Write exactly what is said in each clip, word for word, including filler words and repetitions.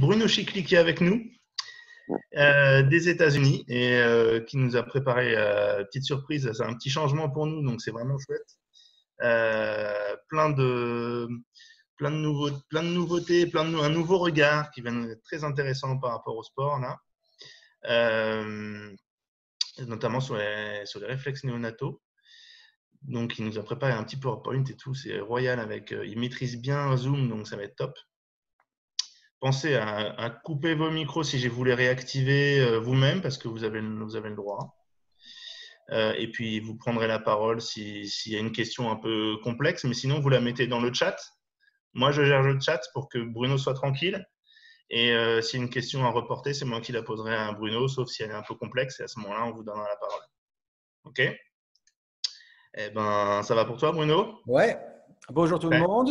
Bruno Chikly qui est avec nous, euh, des États-Unis, et euh, qui nous a préparé euh, petite surprise. C'est un petit changement pour nous, donc c'est vraiment chouette. Euh, plein de plein de nouveaux, plein de nouveautés, plein de un nouveau regard qui va nous être très intéressant par rapport au sport là, euh, notamment sur les sur les réflexes néonataux. Donc, il nous a préparé un petit PowerPoint et tout, c'est royal. Avec, euh, il maîtrise bien Zoom, donc ça va être top. Pensez à, à couper vos micros si vous voulez réactiver euh, vous-même, parce que vous avez, vous avez le droit. Euh, et puis, vous prendrez la parole s'il si y a une question un peu complexe, mais sinon, vous la mettez dans le chat. Moi, je gère le chat pour que Bruno soit tranquille. Et euh, s'il y a une question à reporter, c'est moi qui la poserai à Bruno, sauf si elle est un peu complexe. Et à ce moment-là, on vous donnera la parole. OK ? Eh ben, ça va pour toi, Bruno? Ouais. Bonjour tout ouais. le monde.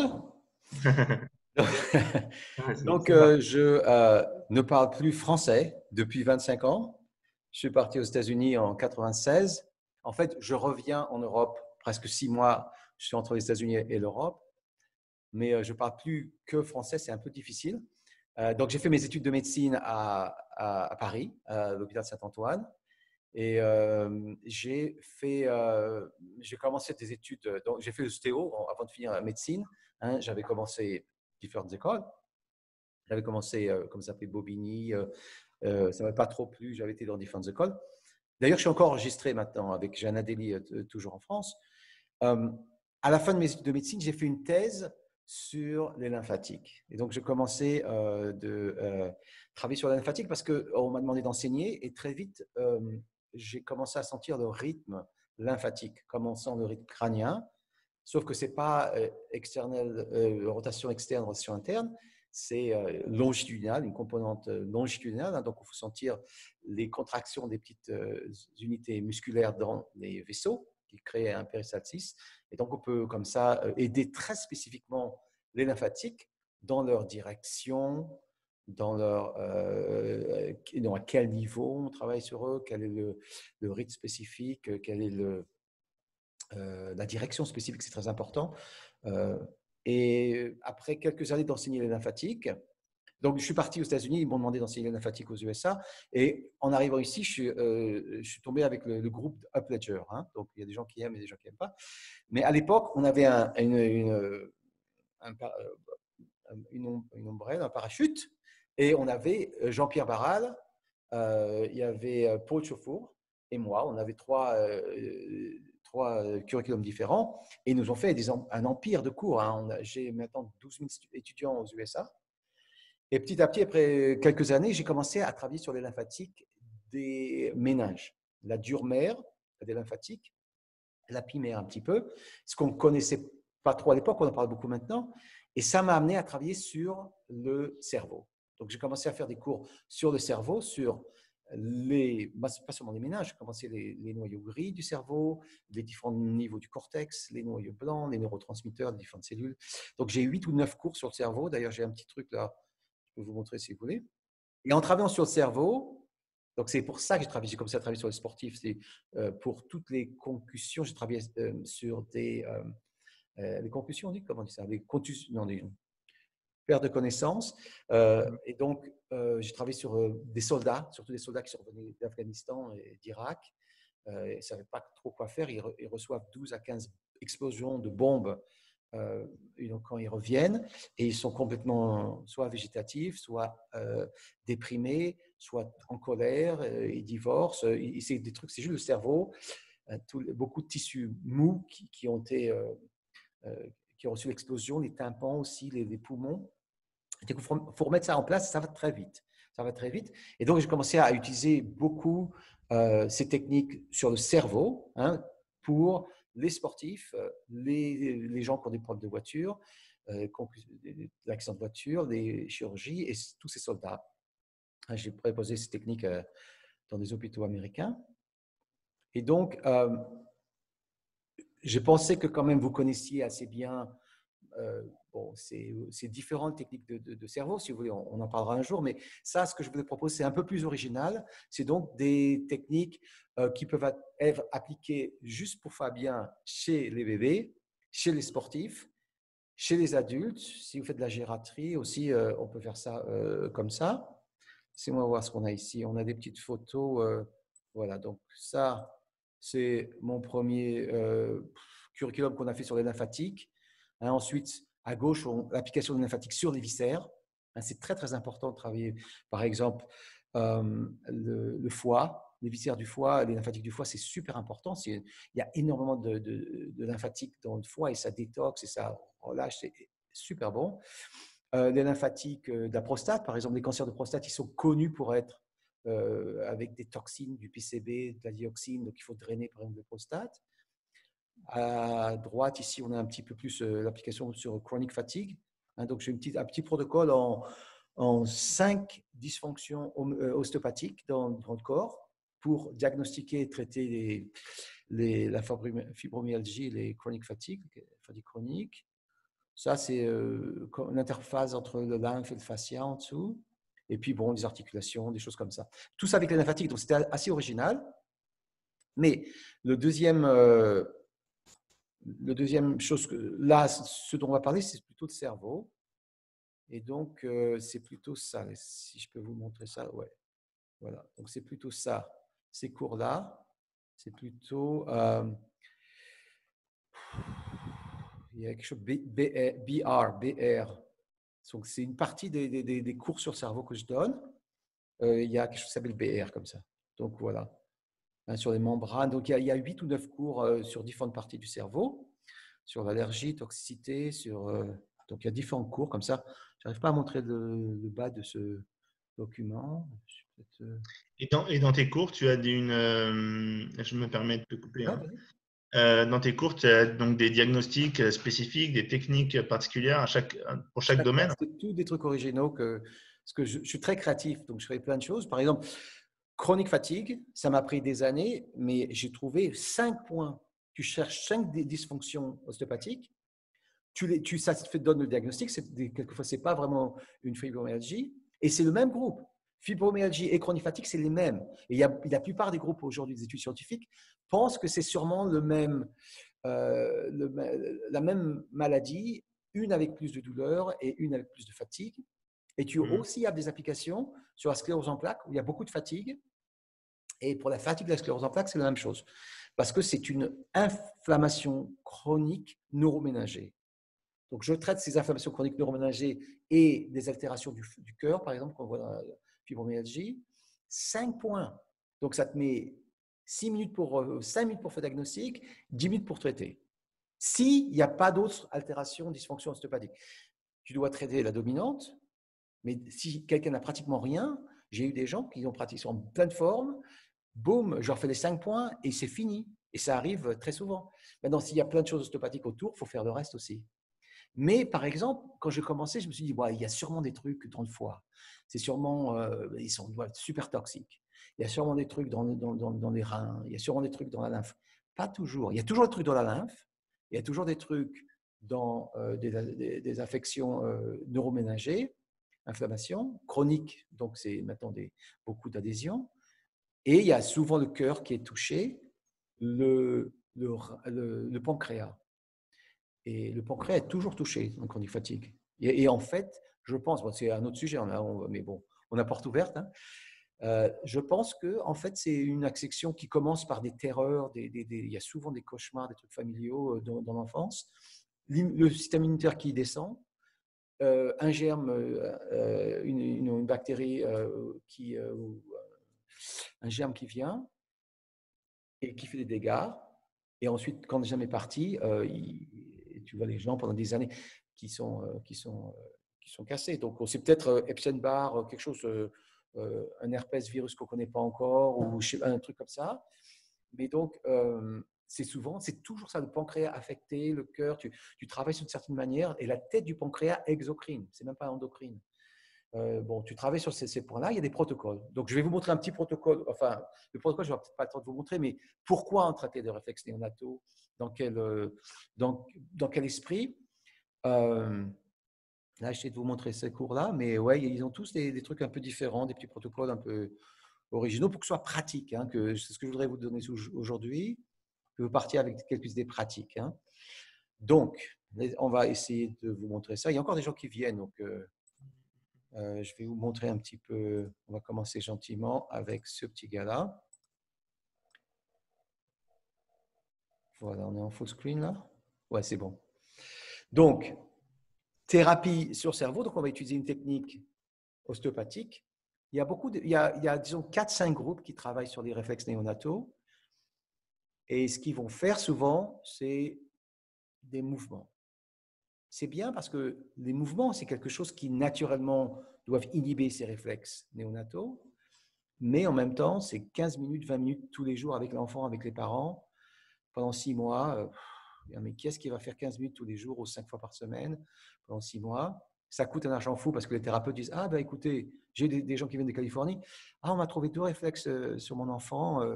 Donc, euh, je euh, ne parle plus français depuis vingt-cinq ans. Je suis parti aux États-Unis en quatre-vingt-seize. En fait, je reviens en Europe presque six mois. Je suis entre les États-Unis et l'Europe. Mais euh, je ne parle plus que français. C'est un peu difficile. Euh, donc, j'ai fait mes études de médecine à, à, à Paris, à l'hôpital Saint-Antoine. Et euh, j'ai fait, euh, j'ai commencé des études, donc j'ai fait l'ostéo avant de finir la médecine. Hein, j'avais commencé différentes écoles. J'avais commencé, euh, comme ça s'appelait, Bobigny. Euh, euh, ça ne m'avait pas trop plu, j'avais été dans différentes écoles. D'ailleurs, je suis encore enregistré maintenant avec Jean-Adélie, euh, toujours en France. Euh, à la fin de mes études de médecine, j'ai fait une thèse sur les lymphatiques. Et donc, je commençais euh, de euh, travailler sur les lymphatiques parce qu'on m'a demandé d'enseigner et très vite, euh, j'ai commencé à sentir le rythme lymphatique, comme on sent le rythme crânien, sauf que ce n'est pas externel, euh, rotation externe, rotation interne, c'est euh, longitudinal, une composante longitudinale. Hein, donc, il faut sentir les contractions des petites euh, unités musculaires dans les vaisseaux qui créent un périsaltis. Et donc, on peut comme ça aider très spécifiquement les lymphatiques dans leur direction, dans leur, euh, dans à quel niveau on travaille sur eux, quel est le, le rythme spécifique, quelle est le, euh, la direction spécifique, c'est très important. Euh, et après quelques années d'enseigner les lymphatiques, donc je suis parti aux États-Unis, ils m'ont demandé d'enseigner les lymphatiques aux U S A, et en arrivant ici, je suis, euh, je suis tombé avec le, le groupe Upledger. Hein, donc il y a des gens qui aiment et des gens qui n'aiment pas. Mais à l'époque, on avait un, une, une, un, une, une ombrelle, un parachute. Et on avait Jean-Pierre Barral, euh, il y avait Paul Chauffour et moi. On avait trois, euh, trois curriculums différents et ils nous ont fait des, un empire de cours. Hein. J'ai maintenant douze mille étudiants aux U S A. Et petit à petit, après quelques années, j'ai commencé à travailler sur les lymphatiques des méninges. La dure mère des lymphatiques, la pimère un petit peu, ce qu'on ne connaissait pas trop à l'époque, on en parle beaucoup maintenant. Et ça m'a amené à travailler sur le cerveau. Donc, j'ai commencé à faire des cours sur le cerveau, sur les, bah, pas seulement les méninges, j'ai commencé les, les noyaux gris du cerveau, les différents niveaux du cortex, les noyaux blancs, les neurotransmetteurs, les différentes cellules. Donc, j'ai huit ou neuf cours sur le cerveau. D'ailleurs, j'ai un petit truc là, je peux vous montrer si vous voulez. Et en travaillant sur le cerveau, donc c'est pour ça que j'ai travaillé, j'ai commencé à travailler sur les sportifs, c'est euh, pour toutes les concussions, j'ai travaillé euh, sur des euh, euh, les concussions, on dit, comment on dit ça, les contusions, non, des perte de connaissances. Euh, et donc, euh, j'ai travaillé sur euh, des soldats, surtout des soldats qui sont revenus d'Afghanistan et d'Irak. Euh, ils ne savaient pas trop quoi faire. Ils, re, ils reçoivent douze à quinze explosions de bombes euh, quand ils reviennent. Et ils sont complètement soit végétatifs, soit euh, déprimés, soit en colère. Euh, ils divorcent. Euh, c'est des trucs, c'est juste le cerveau. Euh, tout, beaucoup de tissus mous qui, qui ont été... Euh, euh, qui ont reçu l'explosion, les tympans aussi, les, les poumons. Il faut, faut remettre ça en place, ça va très vite. Ça va très vite. Et donc, j'ai commencé à utiliser beaucoup euh, ces techniques sur le cerveau, hein, pour les sportifs, les, les gens qui ont des problèmes de voiture, euh, l'accident de voiture, les chirurgies et tous ces soldats. J'ai proposé ces techniques euh, dans des hôpitaux américains. Et donc, euh, je pensais que quand même vous connaissiez assez bien euh, bon, ces, ces différentes techniques de, de, de cerveau, si vous voulez, on, on en parlera un jour, mais ça, ce que je voulais proposer, c'est un peu plus original. C'est donc des techniques euh, qui peuvent être appliquées juste pour Fabien chez les bébés, chez les sportifs, Chez les adultes, si vous faites de la gériatrie aussi, euh, on peut faire ça euh, comme ça. Laissez-moi voir ce qu'on a ici. On a des petites photos. Euh, voilà, donc ça, c'est mon premier euh, curriculum qu'on a fait sur les lymphatiques. Hein, ensuite, à gauche, l'application des lymphatiques sur les viscères. Hein, c'est très, très important de travailler, par exemple, euh, le, le foie. Les viscères du foie, les lymphatiques du foie, c'est super important. Il y a énormément de, de, de lymphatiques dans le foie et ça détoxe et ça relâche, c'est super bon. Euh, les lymphatiques de la prostate, par exemple, les cancers de prostate, ils sont connus pour être euh, avec des toxines, du P C B, de la dioxine, donc il faut drainer par exemple les prostates. À droite, ici, on a un petit peu plus euh, l'application sur chronic fatigue. Hein, donc j'ai une petite, un petit protocole en, en cinq dysfonctions ostéopathiques dans, dans le corps, pour diagnostiquer et traiter les, les, la fibromyalgie, les chroniques fatigues, fatigue chronique. Ça, c'est euh, l'interface entre le lymphe et le fascia en dessous. Et puis, bon, des articulations, des choses comme ça. Tout ça avec les lymphatiques, donc c'était assez original. Mais le deuxième, euh, le deuxième chose, que, là, ce dont on va parler, c'est plutôt le cerveau. Et donc, euh, c'est plutôt ça. Si je peux vous montrer ça, ouais. Voilà, donc c'est plutôt ça. Ces cours-là, c'est plutôt… Euh, il y a quelque chose… B R. Donc, c'est une partie des, des, des cours sur cerveau que je donne. Euh, il y a quelque chose qui s'appelle B R comme ça. Donc, voilà. Hein, sur les membranes. Donc, il y a, il y a huit ou neuf cours euh, sur différentes parties du cerveau. Sur l'allergie, toxicité, sur… Euh, donc, il y a différents cours comme ça. Je n'arrive pas à montrer le, le bas de ce document. Et dans, et dans tes cours, tu as une. Euh, je me permets de te couper. Hein. Euh, dans tes cours, tu as donc des diagnostics spécifiques, des techniques particulières à chaque, pour chaque domaine. C'est tous des trucs originaux que, parce que je, je suis très créatif, donc je fais plein de choses. Par exemple, chronique fatigue, ça m'a pris des années, mais j'ai trouvé cinq points. Tu cherches cinq dysfonctions ostéopathiques, tu les, tu ça te donne le diagnostic. Quelquefois, c'est pas vraiment une fibromyalgie, et c'est le même groupe. Fibromyalgie et chronique fatigue, c'est les mêmes. Et il y a, la plupart des groupes aujourd'hui des études scientifiques pensent que c'est sûrement le même, euh, le, la même maladie, une avec plus de douleur et une avec plus de fatigue. Et tu mmh. aussi as des applications sur la sclérose en plaques où il y a beaucoup de fatigue. Et pour la fatigue de la sclérose en plaques, c'est la même chose. Parce que c'est une inflammation chronique neuroménagée. Donc, je traite ces inflammations chroniques neuroménagées et des altérations du, du cœur, par exemple, qu'on voit dans la fibromyalgie, cinq points. Donc, ça te met six minutes pour, cinq minutes pour faire diagnostic, dix minutes pour traiter. S'il n'y a pas d'autres altérations, dysfonctions ostéopathiques, tu dois traiter la dominante, mais si quelqu'un n'a pratiquement rien, j'ai eu des gens qui ont pratiqué en pleine forme, boum, je leur fais les cinq points et c'est fini. Et ça arrive très souvent. Maintenant, s'il y a plein de choses ostéopathiques autour, il faut faire le reste aussi. Mais par exemple, quand j'ai commencé, je me suis dit, ouais, il y a sûrement des trucs dans le foie. C'est sûrement, euh, ils sont ouais, super toxiques. Il y a sûrement des trucs dans, dans, dans, dans les reins. Il y a sûrement des trucs dans la lymphe. Pas toujours. Il y a toujours des trucs dans la lymphe. Il y a toujours des trucs dans euh, des, des, des infections euh, neuroménagées, inflammation chronique. Donc, c'est maintenant des, beaucoup d'adhésions. Et il y a souvent le cœur qui est touché, le, le, le, le pancréas. Et le pancréas est toujours touché en chronique fatigue. Et, et en fait, je pense, bon, c'est un autre sujet, on a, on, mais bon, on a porte ouverte. Hein. Euh, je pense que en fait, c'est une acception qui commence par des terreurs. Des, des, des, il y a souvent des cauchemars, des trucs familiaux dans, dans l'enfance. Le système immunitaire qui descend, euh, un germe, euh, une, une, une bactérie, euh, qui, euh, un germe qui vient et qui fait des dégâts. Et ensuite, quand le germe est parti, euh, il tu vois les gens pendant des années qui sont, qui sont, qui sont cassés. Donc, c'est peut-être Epstein-Barr, quelque chose, un herpès virus qu'on ne connaît pas encore, ou un truc comme ça. Mais donc, c'est souvent, c'est toujours ça, le pancréas affecté, le cœur, tu, tu travailles d'une certaine manière, et la tête du pancréas exocrine, c'est même pas endocrine. Euh, bon, tu travailles sur ces, ces points-là, il y a des protocoles. Donc, je vais vous montrer un petit protocole, enfin, le protocole, je n'aurai peut-être pas le temps de vous montrer, mais pourquoi en traiter de réflexes néonataux, dans quel, dans, dans quel esprit. Euh, là, j'essaie de vous montrer ces cours-là, mais ouais, ils ont tous des, des trucs un peu différents, des petits protocoles un peu originaux pour que ce soit pratique. Hein, que, c'est ce que je voudrais vous donner aujourd'hui, que vous partiez avec quelques idées pratiques. Hein. Donc, Mais on va essayer de vous montrer ça. Il y a encore des gens qui viennent, donc euh, euh, je vais vous montrer un petit peu. On va commencer gentiment avec ce petit gars-là. Voilà, on est en full screen là. Ouais, c'est bon. Donc, thérapie sur cerveau. Donc, on va utiliser une technique ostéopathique. Il y a beaucoup de, il y a, il y a disons quatre cinq groupes qui travaillent sur les réflexes néonataux. Et ce qu'ils vont faire souvent, c'est des mouvements. C'est bien parce que les mouvements, c'est quelque chose qui naturellement doivent inhiber ces réflexes néonataux. Mais en même temps, c'est quinze minutes, vingt minutes tous les jours avec l'enfant, avec les parents. Pendant six mois, euh, mais qui est-ce qui va faire quinze minutes tous les jours ou cinq fois par semaine pendant six mois? Ça coûte un argent fou parce que les thérapeutes disent « Ah, ben écoutez, j'ai des, des gens qui viennent de Californie. Ah, on m'a trouvé deux réflexes euh, sur mon enfant. Euh,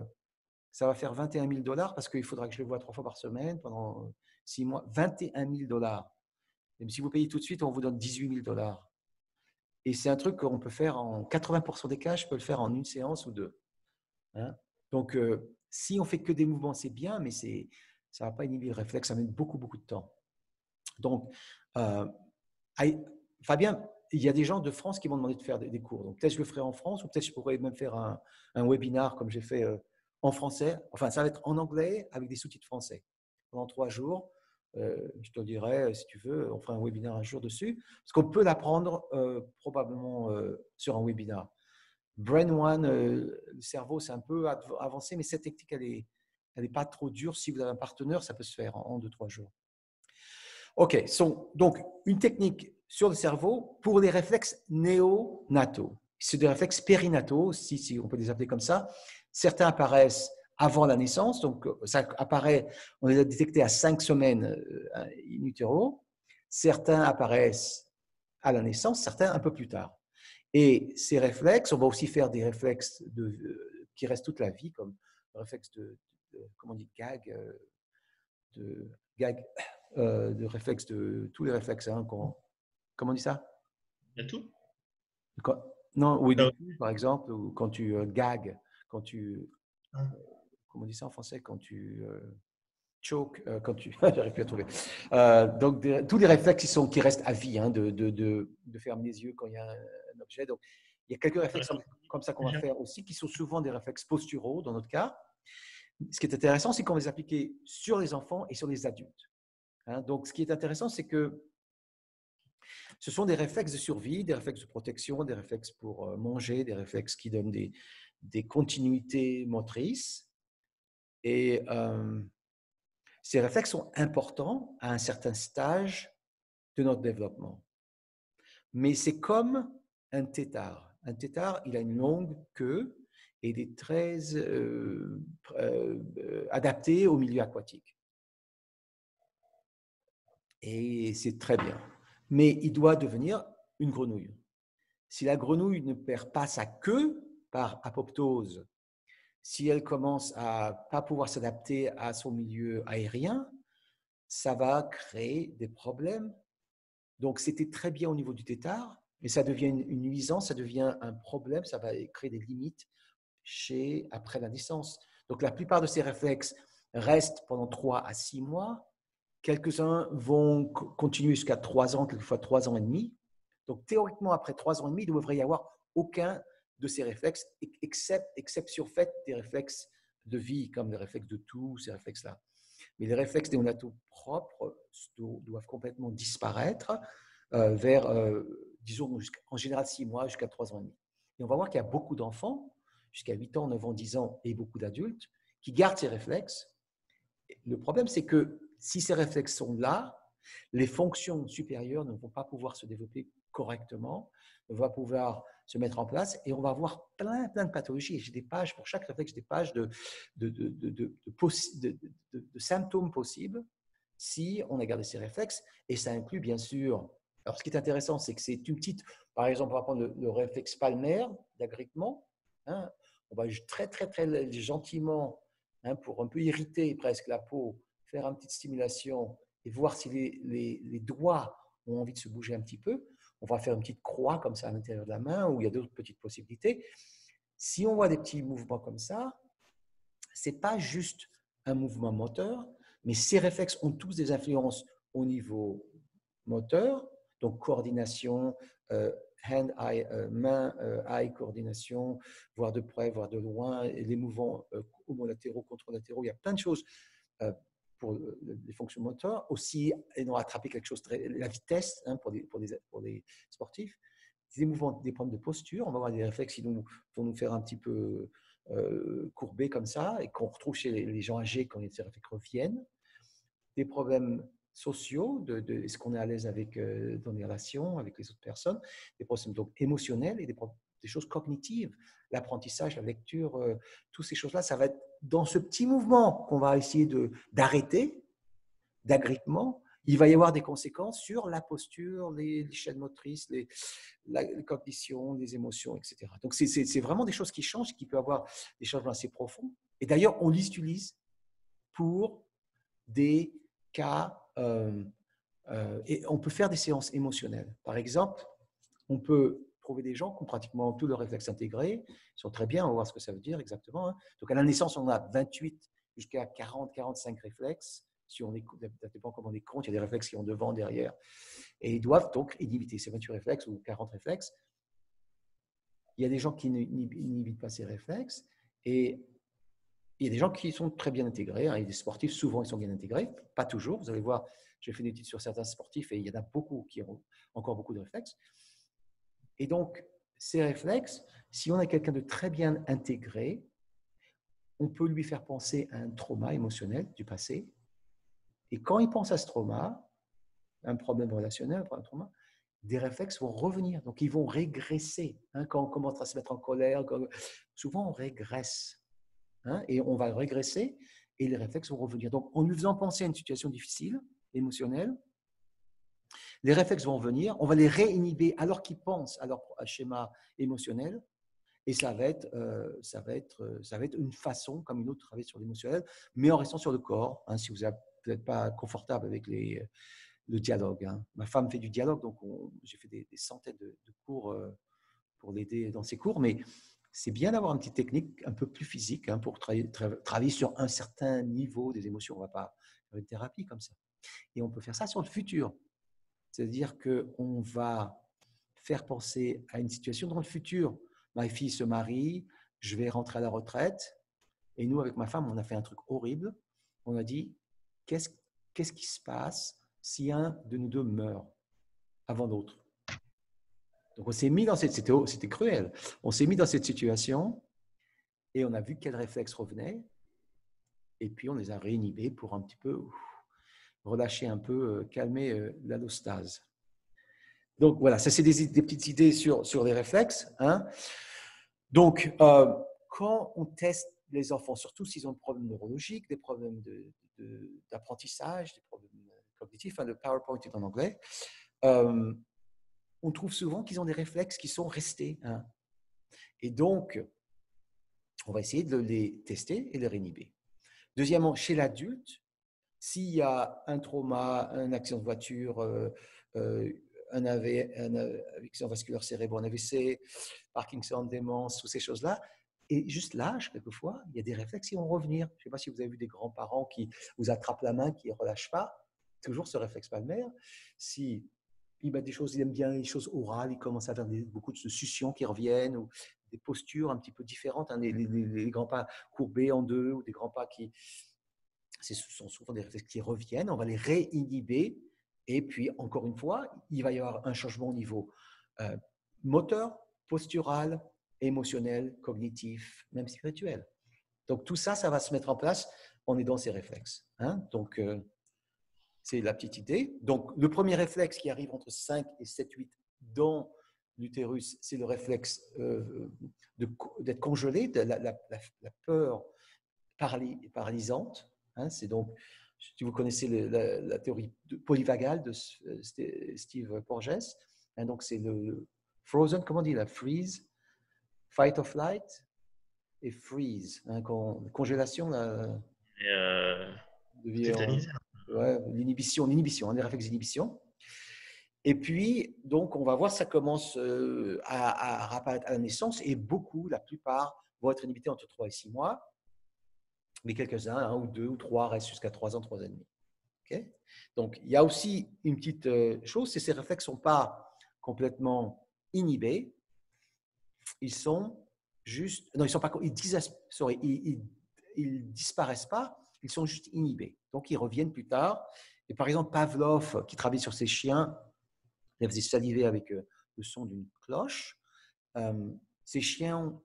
ça va faire vingt et un mille dollars parce qu'il faudra que je le voie trois fois par semaine pendant six mois. vingt et un mille dollars. Même si vous payez tout de suite, on vous donne dix-huit mille dollars. Et c'est un truc qu'on peut faire en quatre-vingts pour cent des cas, je peux le faire en une séance ou deux. Hein? Donc, euh, si on fait que des mouvements, c'est bien, mais c'est, ça ne va pas inhiber le réflexe. Ça met beaucoup, beaucoup de temps. Donc, euh, I, Fabien, il y a des gens de France qui m'ont demandé de faire des cours. Donc, peut-être je le ferai en France ou peut-être je pourrais même faire un, un webinar comme j'ai fait euh, en français. Enfin, ça va être en anglais avec des sous-titres français. Pendant trois jours, euh, je te dirai, si tu veux, on fera un webinar un jour dessus. Parce qu'on peut l'apprendre euh, probablement euh, sur un webinar. Brain One, euh, le cerveau, c'est un peu avancé, mais cette technique, elle n'est elle est pas trop dure. Si vous avez un partenaire, ça peut se faire en, en deux, trois jours. OK, so, donc une technique sur le cerveau pour les réflexes néonataux. C'est des réflexes périnataux, si, si on peut les appeler comme ça. Certains apparaissent avant la naissance, donc ça apparaît, on les a détectés à cinq semaines in utero. Certains apparaissent à la naissance, certains un peu plus tard. Et ces réflexes, on va aussi faire des réflexes de, qui restent toute la vie, comme le réflexe de, de comment on dit, gag, de gag, euh, de réflexe de tous les réflexes, hein, qu'on, comment on dit ça? Il y a tout. Quand, non, oui, ah oui, par exemple, quand tu euh, gags, quand tu, ah. euh, comment on dit ça en français, quand tu euh, choke, euh, quand tu, j'arrive plus à trouver. Euh, donc des, tous les réflexes qui sont, qui restent à vie, hein, de, de, de, de fermer les yeux quand il y a un objet. Donc il y a quelques réflexes comme ça qu'on va faire aussi, qui sont souvent des réflexes posturaux dans notre cas. Ce qui est intéressant, c'est qu'on va les appliquer sur les enfants et sur les adultes. Hein, donc ce qui est intéressant, c'est que ce sont des réflexes de survie, des réflexes de protection, des réflexes pour manger, des réflexes qui donnent des, des continuités motrices. Et euh, ces réflexes sont importants à un certain stage de notre développement. Mais c'est comme un tétard. Un tétard, il a une longue queue et des traits euh, euh, adaptés au milieu aquatique. Et c'est très bien. Mais il doit devenir une grenouille. Si la grenouille ne perd pas sa queue par apoptose, si elle commence à ne pas pouvoir s'adapter à son milieu aérien, ça va créer des problèmes. Donc, c'était très bien au niveau du tétard, mais ça devient une nuisance, ça devient un problème, ça va créer des limites chez, après la naissance. Donc, la plupart de ces réflexes restent pendant trois à six mois. Quelques-uns vont continuer jusqu'à trois ans, quelquefois trois ans et demi. Donc, théoriquement, après trois ans et demi, il ne devrait y avoir aucun de ces réflexes, except, except sur fait des réflexes de vie, comme les réflexes de toux, ces réflexes-là. Mais les réflexes néonataux propres doivent complètement disparaître euh, vers, euh, disons, en général six mois, jusqu'à trois ans et demi. Et on va voir qu'il y a beaucoup d'enfants, jusqu'à huit ans, neuf ans, dix ans, et beaucoup d'adultes, qui gardent ces réflexes. Le problème, c'est que si ces réflexes sont là, les fonctions supérieures ne vont pas pouvoir se développer correctement, ne vont pas pouvoir se mettre en place et on va avoir plein, plein de pathologies. J'ai des pages, pour chaque réflexe, j'ai des pages de, de, de, de, de, de, de, de, de symptômes possibles si on a gardé ces réflexes et ça inclut bien sûr. Alors, ce qui est intéressant, c'est que c'est une petite, par exemple, on va prendre le, le réflexe palmaire d'agrippement. Hein, on va très, très, très gentiment, hein, pour un peu irriter presque la peau, faire une petite stimulation et voir si les, les, les doigts ont envie de se bouger un petit peu. On va faire une petite croix comme ça à l'intérieur de la main où il y a d'autres petites possibilités. Si on voit des petits mouvements comme ça, ce n'est pas juste un mouvement moteur, mais ces réflexes ont tous des influences au niveau moteur, donc coordination, euh, hand-eye, euh, main-eye euh, coordination, voir de près, voir de loin, et les mouvements euh, homolatéros, contralatéraux, il y a plein de choses euh, pour les fonctions moteurs, aussi, et non attraper quelque chose, très, la vitesse hein, pour, les, pour, les, pour les sportifs, des mouvements, des problèmes de posture, on va avoir des réflexes qui nous, vont nous faire un petit peu euh, courber comme ça, et qu'on retrouve chez les, les gens âgés quand les réflexes reviennent, des problèmes sociaux, de, de, est-ce qu'on est à l'aise avec, euh, dans les relations avec les autres personnes, des problèmes donc, émotionnels et des, des choses cognitives, l'apprentissage, la lecture, euh, toutes ces choses-là, ça va être dans ce petit mouvement qu'on va essayer de, d'arrêter, d'agrippement, il va y avoir des conséquences sur la posture, les, les chaînes motrices, les, la, les cognitions, les émotions, et cetera. Donc, c'est, c'est, c'est vraiment des choses qui changent, qui peuvent avoir des changements assez profonds. Et d'ailleurs, on les utilise pour des cas… Euh, euh, et on peut faire des séances émotionnelles. Par exemple, on peut trouver des gens qui ont pratiquement tous leurs réflexes intégrés. Ils sont très bien, on va voir ce que ça veut dire exactement. Hein. Donc, à la naissance, on a vingt-huit jusqu'à quarante à quarante-cinq réflexes. Si on est, ça dépend comment on les compte, il y a des réflexes qui sont devant, derrière. Et ils doivent donc inhibiter ces vingt-huit réflexes ou quarante réflexes. Il y a des gens qui n'inhibitent pas ces réflexes et il y a des gens qui sont très bien intégrés. Hein. Il y a des sportifs, souvent, ils sont bien intégrés. Pas toujours. Vous allez voir, j'ai fait une étude sur certains sportifs et il y en a beaucoup qui ont encore beaucoup de réflexes. Et donc, ces réflexes, si on a quelqu'un de très bien intégré, on peut lui faire penser à un trauma émotionnel du passé. Et quand il pense à ce trauma, un problème relationnel, un trauma, des réflexes vont revenir. Donc, ils vont régresser. Hein, quand on commence à se mettre en colère, quand... souvent on régresse. Hein, et on va régresser et les réflexes vont revenir. Donc, en nous faisant penser à une situation difficile, émotionnelle, les réflexes vont venir. On va les réinhiber alors qu'ils pensent à leur schéma émotionnel. Et ça va être, euh, ça va être, ça va être une façon, comme une autre, de travailler sur l'émotionnel, mais en restant sur le corps. Hein, si vous avez Vous n'êtes pas confortable avec les, le dialogue. Hein. Ma femme fait du dialogue, donc on, j'ai fait des, des centaines de, de cours euh, pour l'aider dans ses cours. Mais c'est bien d'avoir une petite technique un peu plus physique hein, pour tra- tra- travailler sur un certain niveau des émotions. On ne va pas faire une thérapie comme ça. Et on peut faire ça sur le futur. C'est-à-dire qu'on va faire penser à une situation dans le futur. Ma fille se marie, je vais rentrer à la retraite. Et nous, avec ma femme, on a fait un truc horrible. On a dit… Qu'est-ce, qu'est-ce qui se passe si un de nous deux meurt avant l'autre? Donc, on s'est mis dans cette… C'était, c'était cruel. On s'est mis dans cette situation et on a vu quels réflexes revenaient. Et puis, on les a réinhibés pour un petit peu ouf, relâcher un peu, calmer l'allostase. Donc, voilà. Ça, c'est des, des petites idées sur, sur les réflexes. Hein. Donc, euh, quand on teste les enfants, surtout s'ils ont des problèmes neurologiques, des problèmes de… De, d'apprentissage, des problèmes cognitifs, hein, le PowerPoint est en anglais, euh, on trouve souvent qu'ils ont des réflexes qui sont restés. Hein. Et donc, on va essayer de les tester et les réinhiber. Deuxièmement, chez l'adulte, s'il y a un trauma, un accident de voiture, euh, euh, un, A V, un accident vasculaire cérébral, un A V C, Parkinson, démence, toutes ces choses-là, et juste l'âge, quelquefois, il y a des réflexes qui vont revenir. Je ne sais pas si vous avez vu des grands-parents qui vous attrapent la main, qui ne relâchent pas. Toujours ce réflexe palmaire. Si ils mettent des choses, ils aiment bien les choses orales, ils commencent à faire des, beaucoup de suctions qui reviennent ou des postures un petit peu différentes. Hein, les, les, les grands pas courbés en deux ou des grands pas qui… Ce sont souvent des réflexes qui reviennent. On va les réinhiber. Et puis, encore une fois, il va y avoir un changement au niveau euh, moteur, postural, émotionnel, cognitif, même spirituel. Donc, tout ça, ça va se mettre en place en aidant ces réflexes. Hein? Donc, euh, c'est la petite idée. Donc, le premier réflexe qui arrive entre cinq et sept, huit dans l'utérus, c'est le réflexe euh, de, d'être congelé, de la, la, la peur paraly, paralysante. Hein? C'est donc, si vous connaissez le, la, la théorie polyvagale de Steve Porges, hein? Donc c'est le frozen, comment on dit, la freeze, fight or flight et freeze, hein, con, congélation, la, euh, vie, on, ouais, l'inhibition, l'inhibition, hein, les réflexes d'inhibition. Et puis, donc, on va voir, ça commence euh, à, à apparaître à la naissance et beaucoup, la plupart, vont être inhibités entre trois et six mois, mais quelques-uns, un ou deux ou trois restent jusqu'à trois ans, trois ans et demi. Okay, donc, il y a aussi une petite chose, c'est que ces réflexes ne sont pas complètement inhibés. Ils sont juste… Non, ils ne sont pas… Ils, sorry, ils, ils, ils disparaissent pas, ils sont juste inhibés. Donc, ils reviennent plus tard. Et par exemple, Pavlov, qui travaillait sur ses chiens, il faisait saliver avec le son d'une cloche. Euh, ces chiens ont,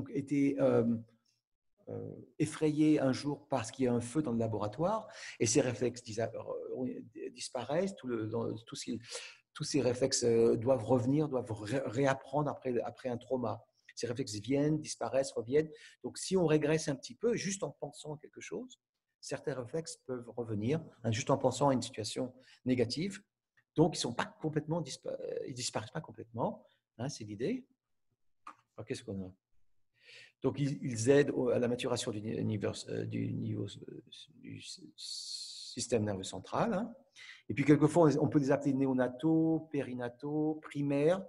ont été… Euh, Euh, effrayé un jour parce qu'il y a un feu dans le laboratoire et ses réflexes disparaissent, tout le, dans, tout ce, tous ces réflexes doivent revenir, doivent ré réapprendre après, après un trauma. Ces réflexes viennent, disparaissent, reviennent. Donc, si on régresse un petit peu, juste en pensant à quelque chose, certains réflexes peuvent revenir, hein, juste en pensant à une situation négative. Donc, ils sont pas complètement dispa ils disparaissent pas complètement. Hein, c'est l'idée. Alors, qu'est-ce qu'on a ? Donc, ils aident à la maturation du niveau, du niveau du système nerveux central. Et puis, quelquefois, on peut les appeler néonataux, périnataux, primaires.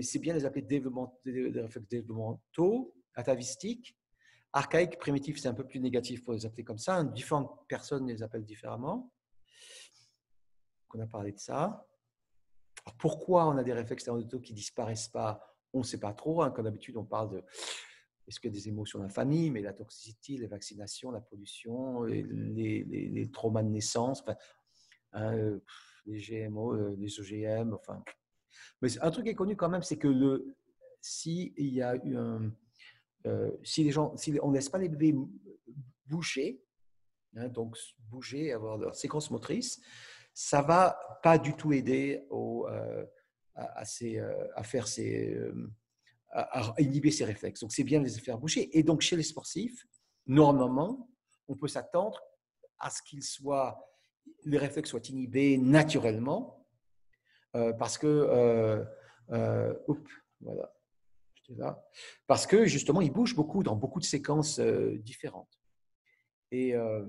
C'est bien les appeler développement, des réflexes développementaux, atavistiques. Archaïques, primitifs, c'est un peu plus négatif pour les appeler comme ça. Différentes personnes les appellent différemment. Donc, on a parlé de ça. Alors, pourquoi on a des réflexes néonataux qui ne disparaissent pas? On ne sait pas trop, hein, comme d'habitude, on parle de est-ce qu'il y a des émotions dans la famille, mais la toxicité, les vaccinations, la pollution, les, les, les, les traumas de naissance, enfin, hein, les G M O, les O G M, enfin. Mais un truc qui est connu quand même, c'est que le, si il y a eu un, euh, si les gens, si on ne laisse pas les bébés bouger, hein, donc bouger, avoir leur séquence motrice, ça ne va pas du tout aider au euh, À, ses, à faire ses, à, à inhiber ses réflexes. Donc, c'est bien de les faire bouger. Et donc, chez les sportifs, normalement, on peut s'attendre à ce qu'ils soient, les réflexes soient inhibés naturellement, euh, parce que, euh, euh, oups, voilà, j'étais là, parce que justement, ils bougent beaucoup dans beaucoup de séquences euh, différentes. Et euh,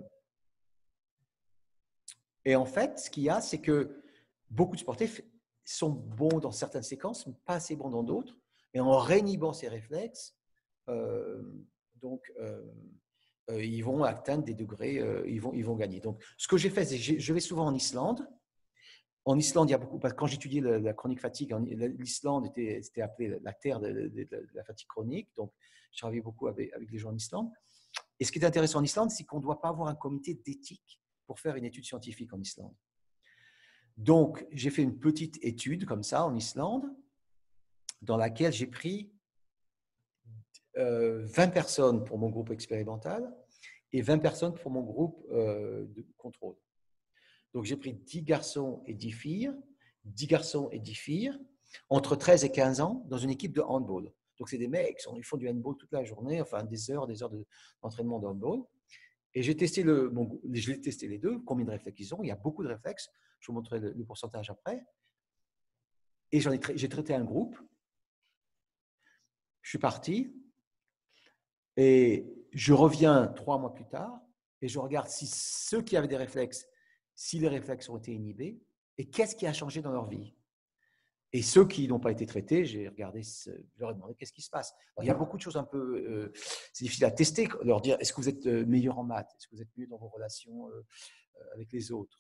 et en fait, ce qu'il y a, c'est que beaucoup de sportifs sont bons dans certaines séquences, mais pas assez bons dans d'autres. Et en réinhibant ces réflexes, euh, donc, euh, euh, ils vont atteindre des degrés, euh, ils, vont, ils vont gagner. Donc, ce que j'ai fait, c'est que je vais souvent en Islande. En Islande, il y a beaucoup… Parce que quand j'étudiais la, la chronique fatigue, l'Islande était, était appelée la terre de, de, de, de la fatigue chronique. Donc, je travaillais beaucoup avec, avec les gens en Islande. Et ce qui est intéressant en Islande, c'est qu'on ne doit pas avoir un comité d'éthique pour faire une étude scientifique en Islande. Donc, j'ai fait une petite étude comme ça en Islande, dans laquelle j'ai pris euh, vingt personnes pour mon groupe expérimental et vingt personnes pour mon groupe euh, de contrôle. Donc, j'ai pris dix garçons et dix filles, dix garçons et dix filles, entre treize et quinze ans, dans une équipe de handball. Donc, c'est des mecs, ils font du handball toute la journée, enfin des heures, des heures d'entraînement de handball. Et j'ai testé, le, bon, je l'ai testé les deux, combien de réflexes ils ont. Il y a beaucoup de réflexes. Je vous montrerai le, le pourcentage après. Et j'ai tra traité un groupe. Je suis parti. Et je reviens trois mois plus tard. Et je regarde si ceux qui avaient des réflexes, si les réflexes ont été inhibés. Et qu'est-ce qui a changé dans leur vie? Et ceux qui n'ont pas été traités, j'ai regardé, je leur ai demandé qu'est-ce qui se passe. Alors, il y a beaucoup de choses un peu, euh, c'est difficile à tester, leur dire est-ce que vous êtes meilleur en maths, est-ce que vous êtes mieux dans vos relations euh, avec les autres,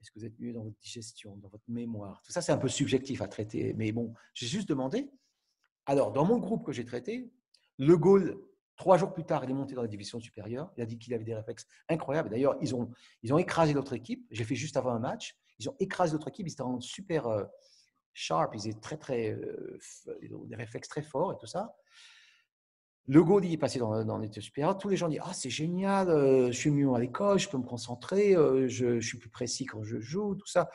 est-ce que vous êtes mieux dans votre digestion, dans votre mémoire. Tout ça, c'est un peu subjectif à traiter. Mais bon, j'ai juste demandé. Alors, dans mon groupe que j'ai traité, Le Gaulle, trois jours plus tard, il est monté dans la division supérieure. Il a dit qu'il avait des réflexes incroyables. D'ailleurs, ils ont, ils ont écrasé l'autre équipe. J'ai fait juste avant un match. Ils ont écrasé l'autre équipe. Ils étaient en super… Euh, sharp, ils étaient très, très, euh, ils ont des réflexes très forts et tout ça. Le Gaulle est passé dans, dans l'état supérieur. Tous les gens disent ah, c'est génial, euh, je suis mieux à l'école, je peux me concentrer, euh, je, je suis plus précis quand je joue, tout ça.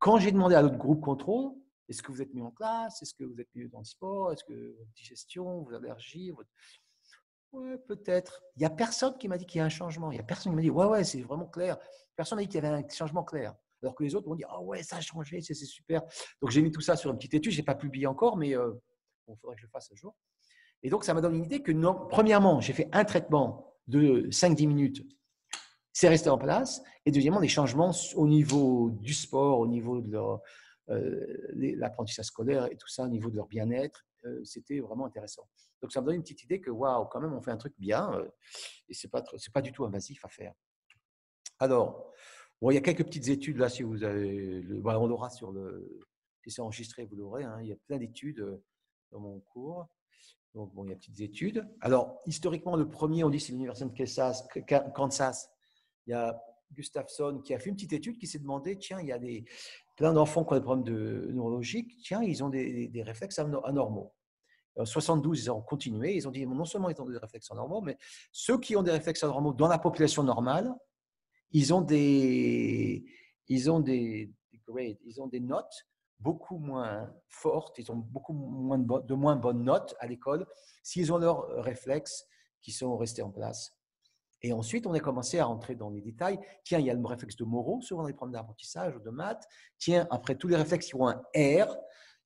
Quand j'ai demandé à l'autre groupe contrôle, est-ce que vous êtes mieux en classe, est-ce que vous êtes mieux dans le sport, est-ce que votre digestion, vos allergies, votre… ouais, peut-être. Il n'y a personne qui m'a dit qu'il y a un changement. Il n'y a personne qui m'a dit ouais, ouais, c'est vraiment clair. Personne n'a dit qu'il y avait un changement clair. Alors que les autres vont dire ah ouais, ça a changé, c'est super. Donc, j'ai mis tout ça sur une petite étude. Je n'ai pas publié encore, mais euh, bon, faudrait que je le fasse un jour. Et donc, ça m'a donné une idée que, non, premièrement, j'ai fait un traitement de cinq à dix minutes. C'est resté en place. Et deuxièmement, les changements au niveau du sport, au niveau de l'apprentissage euh, scolaire et tout ça, au niveau de leur bien-être, euh, c'était vraiment intéressant. Donc, ça me donne une petite idée que, waouh, quand même, on fait un truc bien. Euh, et ce n'est pas, pas du tout invasif à faire. Alors… Bon, il y a quelques petites études là, si vous avez, le, bah, on l'aura sur le, si c'est enregistré, vous l'aurez. Hein, il y a plein d'études dans mon cours. Donc bon, il y a des petites études. Alors historiquement, le premier, on dit, c'est l'université de Kansas, Kansas. Il y a Gustafsson qui a fait une petite étude qui s'est demandé, tiens, il y a des, plein d'enfants qui ont des problèmes de, neurologiques, tiens, ils ont des, des, des réflexes anormaux. En soixante-douze, ils ont continué, ils ont dit, non seulement ils ont des réflexes anormaux, mais ceux qui ont des réflexes anormaux dans la population normale, ils ont des, ils ont des, des grades, ils ont des notes beaucoup moins fortes, ils ont beaucoup moins de, bo de moins bonnes notes à l'école s'ils ont leurs réflexes qui sont restés en place. Et ensuite, on a commencé à rentrer dans les détails. Tiens, il y a le réflexe de Moreau, souvent dans les problèmes d'apprentissage ou de maths. Tiens, après tous les réflexes, il y a un R,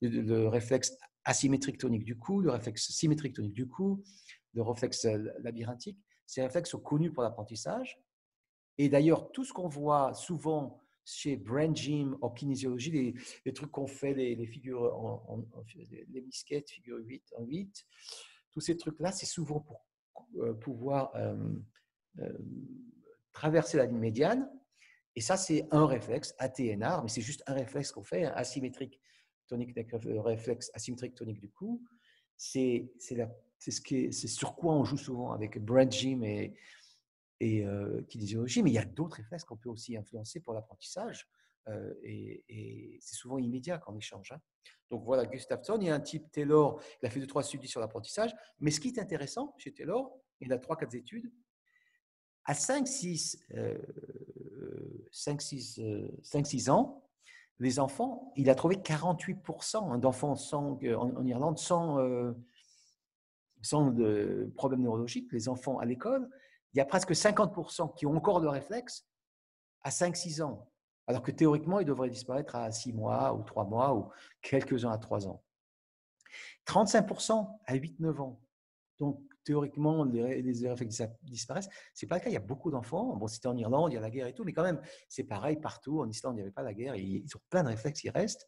le, le réflexe asymétrique tonique du cou, le réflexe symétrique tonique du cou, le réflexe labyrinthique. Ces réflexes sont connus pour l'apprentissage. Et d'ailleurs, tout ce qu'on voit souvent chez Brain Gym, en kinésiologie, les, les trucs qu'on fait, les, les figures, en, en, en, les misquettes, figure huit, en huit, tous ces trucs-là, c'est souvent pour euh, pouvoir... Euh, Euh, traverser la ligne médiane, et ça c'est un réflexe A T N R, mais c'est juste un réflexe qu'on fait, hein, asymétrique tonique, réflexe asymétrique tonique du cou. C'est ce sur quoi on joue souvent avec Brain Gym et, et euh, kinésiologie, mais il y a d'autres réflexes qu'on peut aussi influencer pour l'apprentissage, euh, et, et c'est souvent immédiat quand on échange. Hein. Donc voilà, Gustafsson, il y a un type Taylor, il a fait deux trois études sur l'apprentissage, mais ce qui est intéressant chez Taylor, il a trois quatre études. À cinq six ans, les enfants, il a trouvé quarante-huit pour cent d'enfants sans, en, en Irlande sans, euh, sans de problème neurologique, les enfants à l'école. Il y a presque cinquante pour cent qui ont encore le réflexe à cinq six ans, alors que théoriquement, ils devraient disparaître à six mois ou trois mois ou quelques-uns à trois ans. trente-cinq pour cent à huit neuf ans. Donc, théoriquement, les, les réflexes disparaissent. Ce n'est pas le cas, il y a beaucoup d'enfants. Bon, c'était en Irlande, il y a la guerre et tout, mais quand même, c'est pareil partout. En Islande, il n'y avait pas la guerre. Ils ont plein de réflexes qui restent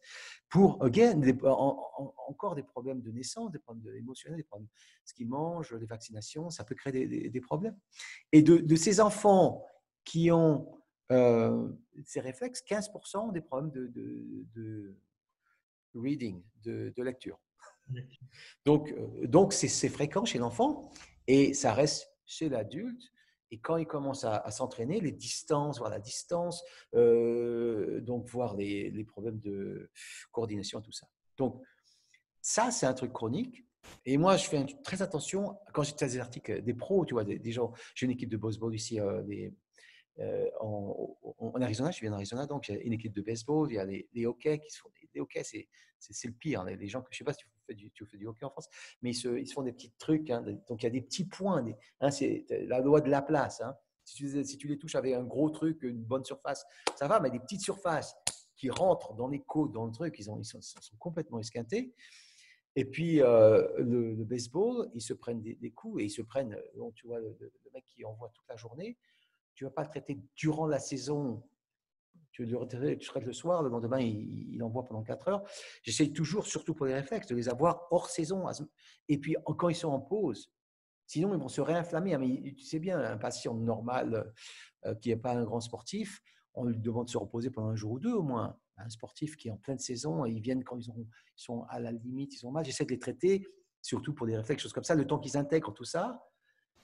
pour, again, des, en, en, encore des problèmes de naissance, des problèmes de, émotionnels, des problèmes de ce qu'ils mangent, les vaccinations, ça peut créer des, des, des problèmes. Et de, de ces enfants qui ont euh, ces réflexes, quinze pour cent ont des problèmes de, de, de reading, de, de lecture. Donc, donc c'est fréquent chez l'enfant et ça reste chez l'adulte. Et quand il commence à, à s'entraîner, les distances, voir la distance, euh, donc voir les, les problèmes de coordination, tout ça. Donc, ça, c'est un truc chronique. Et moi, je fais un, très attention quand j'ai des articles des pros, tu vois, des, des gens. J'ai une équipe de baseball ici, euh, des, euh, en, en, en Arizona. Je viens d'Arizona, donc il y a une équipe de baseball. Il y a les, les hockey qui se font. Les hockey, c'est c'est le pire. Hein, les gens que je sais pas si Du, tu fais du hockey en France, mais ils se, ils se font des petits trucs. Hein. Donc, il y a des petits points. Des, hein, c'est la loi de la place. Hein. Si, tu, si tu les touches avec un gros truc, une bonne surface, ça va, mais des petites surfaces qui rentrent dans les côtes, dans le truc, ils, ont, ils sont, sont complètement esquintés. Et puis, euh, le, le baseball, ils se prennent des, des coups et ils se prennent… Donc, tu vois, le, le mec qui envoie toute la journée, tu ne vas pas le traiter durant la saison. Tu le traites le soir, le lendemain, il, il envoie pendant quatre heures. J'essaye toujours, surtout pour les réflexes, de les avoir hors saison. Et puis, quand ils sont en pause, sinon, ils vont se réinflammer. Mais tu sais bien, un patient normal euh, qui n'est pas un grand sportif, on lui demande de se reposer pendant un jour ou deux au moins. Un sportif qui est en pleine saison, et ils viennent quand ils, ont, ils sont à la limite, ils ont mal. J'essaie de les traiter, surtout pour des réflexes, choses comme ça, le temps qu'ils intègrent tout ça.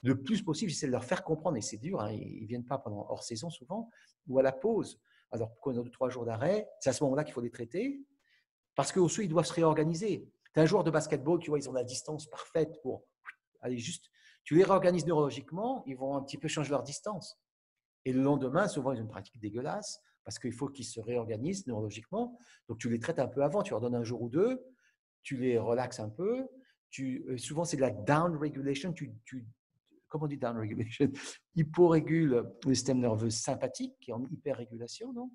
Le plus possible, j'essaie de leur faire comprendre, et c'est dur, hein, ils ne viennent pas pendant hors saison souvent, ou à la pause. Alors, pourquoi ils ont deux, trois jours d'arrêt? C'est à ce moment-là qu'il faut les traiter parce qu'au dessus, ils doivent se réorganiser. Tu as un joueur de basketball, tu vois, ils ont la distance parfaite pour aller juste… Tu les réorganises neurologiquement, ils vont un petit peu changer leur distance. Et le lendemain, souvent, ils ont une pratique dégueulasse parce qu'il faut qu'ils se réorganisent neurologiquement. Donc, tu les traites un peu avant, tu leur donnes un jour ou deux, tu les relaxes un peu. Tu, souvent, c'est de la down-regulation. Tu, tu, Comment on dit down-regulation? Hyporégule le système nerveux sympathique qui est en hyper-régulation, donc.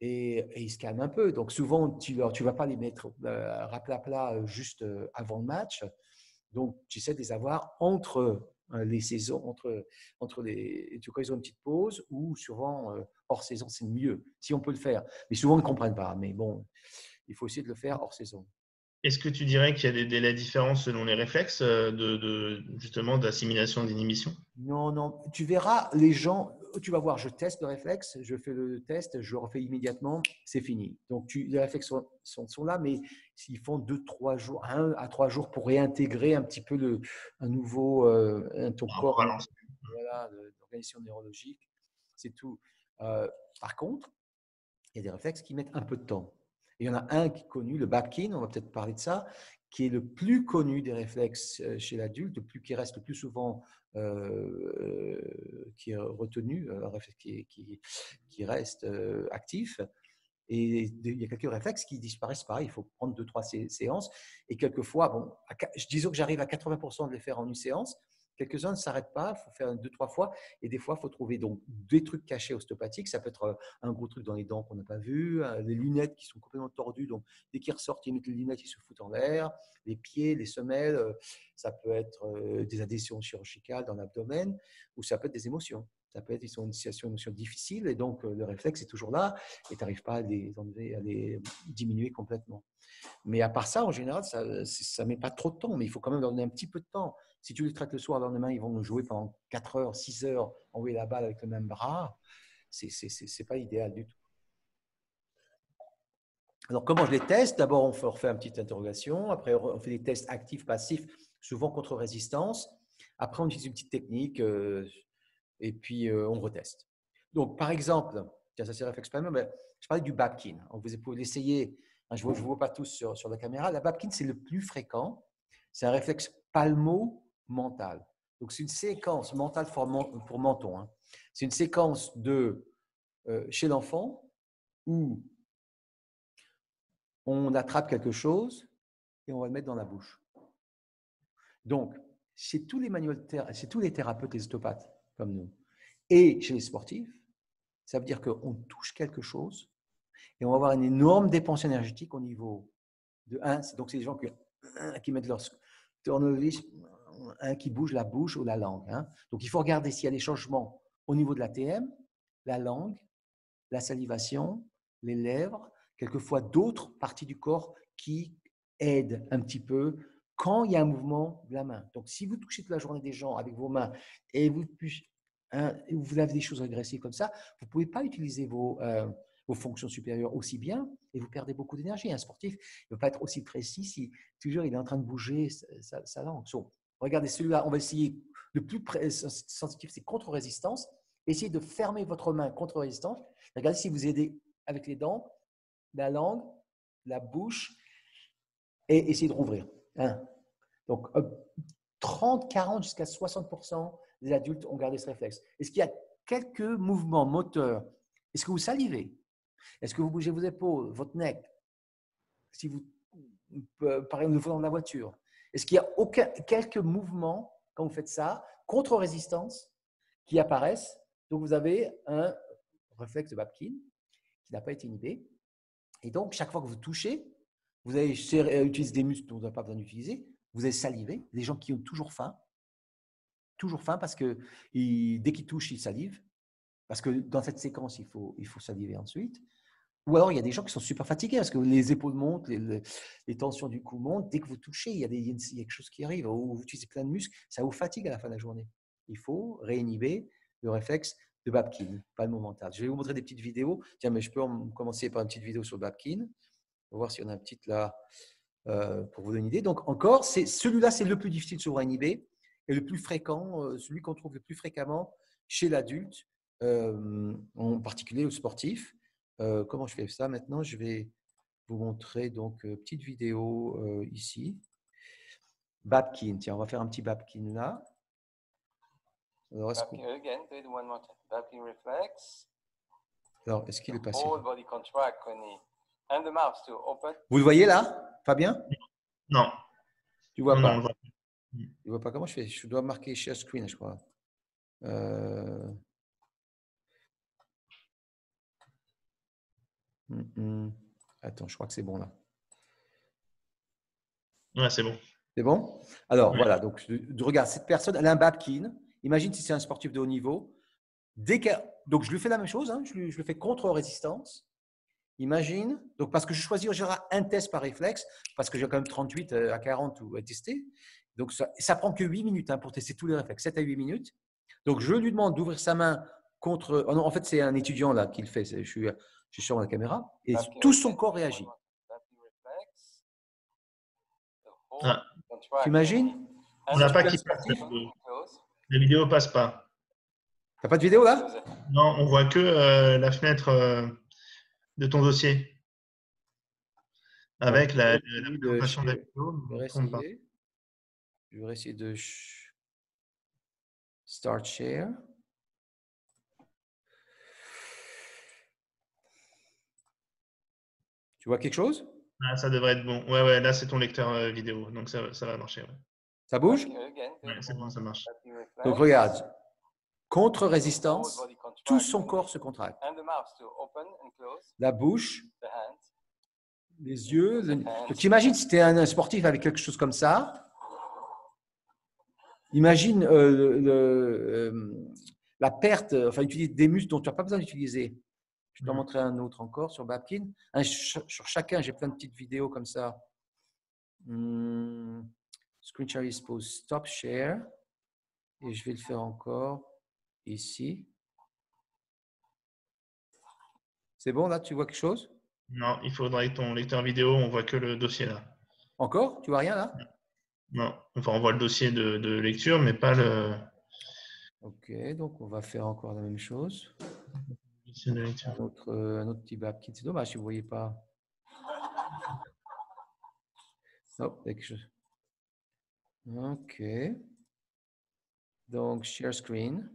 Et, et il se calme un peu. Donc, souvent, tu ne vas pas les mettre euh, raplapla juste euh, avant le match. Donc, tu essaies de les avoir entre euh, les saisons, entre, entre les… Tu vois, ils ont une petite pause ou souvent, euh, hors saison, c'est mieux, si on peut le faire. Mais souvent, on ne comprend pas. Mais bon, il faut essayer de le faire hors saison. Est-ce que tu dirais qu'il y a des délais différents selon les réflexes de, de, justement d'assimilation d'inhibition? Non, non. Tu verras, les gens, tu vas voir, je teste le réflexe, je fais le test, je refais immédiatement, c'est fini. Donc, tu, les réflexes sont, sont, sont là, mais ils font deux, trois jours, un à trois jours pour réintégrer un petit peu le, un nouveau, euh, ton ah, corps, voilà, voilà, l'organisation neurologique, c'est tout. Euh, par contre, il y a des réflexes qui mettent un peu de temps. Et il y en a un qui est connu, le back-in, on va peut-être parler de ça, qui est le plus connu des réflexes chez l'adulte, le plus qui reste le plus souvent, euh, qui est retenu, un réflexe qui, qui, qui reste euh, actif. Et il y a quelques réflexes qui disparaissent, pareil, il faut prendre deux, trois séances. Et quelquefois, bon, à, disons que j'arrive à quatre-vingts pour cent de les faire en une séance. Quelques-uns ne s'arrêtent pas, il faut faire deux, trois fois. Et des fois, il faut trouver donc, des trucs cachés ostéopathiques. Ça peut être un gros truc dans les dents qu'on n'a pas vu, les lunettes qui sont complètement tordues. Donc, dès qu'ils ressortent, ils mettent les lunettes, ils se foutent en l'air. Les pieds, les semelles, ça peut être des adhésions chirurgicales dans l'abdomen ou ça peut être des émotions. Ça peut être, ils sont dans une situation difficile et donc le réflexe est toujours là et tu n'arrives pas à les enlever, à les diminuer complètement. Mais à part ça, en général, ça ne met pas trop de temps, mais il faut quand même leur donner un petit peu de temps. Si tu les traites le soir, le lendemain, ils vont nous jouer pendant quatre heures, six heures, envoyer la balle avec le même bras. Ce n'est pas idéal du tout. Alors, comment je les teste? D'abord, on refait une petite interrogation. Après, on fait des tests actifs, passifs, souvent contre résistance. Après, on utilise une petite technique. Euh, Et puis, euh, on reteste. Donc, par exemple, tiens, ça c'est réflexe pas même, mais je parlais du Babkin. Vous pouvez l'essayer, hein, je ne vous vois pas tous sur, sur la caméra. La Babkin, c'est le plus fréquent. C'est un réflexe palmo-mental. Donc, c'est une séquence mentale pour, pour menton. Hein. C'est une séquence de euh, chez l'enfant où on attrape quelque chose et on va le mettre dans la bouche. Donc, chez tous les manuels, chez tous les thérapeutes, les ostéopathes, comme nous. Et chez les sportifs, ça veut dire qu'on touche quelque chose et on va avoir une énorme dépense énergétique au niveau de un. Donc, c'est les gens qui, qui mettent leur tournevis, un qui bouge la bouche ou la langue. Hein. Donc, il faut regarder s'il y a des changements au niveau de l'A T M, la langue, la salivation, les lèvres, quelquefois d'autres parties du corps qui aident un petit peu quand il y a un mouvement de la main. Donc, si vous touchez toute la journée des gens avec vos mains et vous, hein, vous avez des choses agressives comme ça, vous ne pouvez pas utiliser vos, euh, vos fonctions supérieures aussi bien et vous perdez beaucoup d'énergie. Un sportif ne peut pas être aussi précis si toujours il est en train de bouger sa, sa langue. So, regardez celui-là, on va essayer le plus sensitif, c'est contre-résistance. Essayez de fermer votre main contre-résistance. Regardez si vous aidez avec les dents, la langue, la bouche et essayez de rouvrir. Hein. Donc, trente, quarante jusqu'à soixante pour cent des adultes ont gardé ce réflexe. Est-ce qu'il y a quelques mouvements moteurs? Est-ce que vous salivez? Est-ce que vous bougez vos épaules, votre nez? Si vous, par exemple, le volant de la voiture. Est-ce qu'il y a aucun, quelques mouvements, quand vous faites ça, contre-résistance, qui apparaissent? Donc, vous avez un réflexe de Babkin qui n'a pas été inhibé. Et donc, chaque fois que vous touchez, vous avez utilisé des muscles dont vous n'avez pas besoin d'utiliser. Vous avez salivé. Les gens qui ont toujours faim, toujours faim parce que ils, dès qu'ils touchent, ils salivent. Parce que dans cette séquence, il faut, il faut saliver ensuite. Ou alors, il y a des gens qui sont super fatigués parce que les épaules montent, les, les tensions du cou montent. Dès que vous touchez, il y a, des, il y a quelque chose qui arrive. Ou vous utilisez plein de muscles. Ça vous fatigue à la fin de la journée. Il faut réinhiber le réflexe de Babkin, palmo-mental. Je vais vous montrer des petites vidéos. Tiens, mais je peux en commencer par une petite vidéo sur Babkin. On va voir s'il y en a une petite là euh, pour vous donner une idée. Donc, encore, celui-là, c'est le plus difficile souvent à inhiber et le plus fréquent, euh, celui qu'on trouve le plus fréquemment chez l'adulte, euh, en particulier au sportif. Euh, comment je fais ça maintenant? Je vais vous montrer donc euh, petite vidéo euh, ici. Babkin. Tiens, on va faire un petit Babkin là. Alors, est-ce Babkin, again, do it one more time. Babkin reflex. Alors, est-ce qu'il est passé? All body contract, Connie. And the mouth to open. Vous le voyez là, Fabien? Non. Tu vois non, pas? Non, je... Tu vois pas comment je fais? Je dois marquer share screen, je crois. Euh... Mm -mm. Attends, je crois que c'est bon là. Ouais, c'est bon. C'est bon? Alors ouais. Voilà, donc regarde, cette personne, elle a un Babkin. Imagine si c'est un sportif de haut niveau. Dès qu'elle... Donc je lui fais la même chose, hein. je, lui, je le fais contre résistance. Imagine, donc parce que je choisis un test par réflexe, parce que j'ai quand même trente-huit à quarante à tester. Donc, ça, ça prend que huit minutes hein, pour tester tous les réflexes, sept à huit minutes. Donc, je lui demande d'ouvrir sa main contre… Oh non, en fait, c'est un étudiant là qui le fait. Je suis, je suis sur la caméra et tout son corps réagit. Ah. Tu imagines? On n'a pas qui passe la vidéo. La vidéo passe pas. T'as pas de vidéo là? Non, on voit que euh, la fenêtre euh, de ton dossier. Avec la présentation de la vidéo, on ne tombe pas. Je vais essayer de start share. Tu vois quelque chose? Ah, ça devrait être bon. Ouais, ouais, là c'est ton lecteur euh, vidéo, donc ça, ça va marcher. Ouais. Ça bouge? Ouais, c'est bon, ça marche. Donc regarde, contre-résistance, tout son corps se contracte. La bouche, les yeux. Le... Tu imagines si tu es un sportif avec quelque chose comme ça? Imagine euh, le, le, euh, la perte, enfin, utiliser des muscles dont tu n'as pas besoin d'utiliser. Je t'en montrer un autre encore sur Babkin. Un, sur chacun, j'ai plein de petites vidéos comme ça. Hmm. Screen share is pause, stop share. Et je vais le faire encore ici. C'est bon, là, tu vois quelque chose? Non, il faudrait ton lecteur vidéo, on voit que le dossier là. Encore? Tu vois rien là? Non, enfin, on voit le dossier de, de lecture, mais pas le… Ok, donc on va faire encore la même chose. De lecture. Un, autre, un autre petit babkit, c'est dommage si vous ne voyez pas. Hop, quelque chose. Ok. Donc, share screen.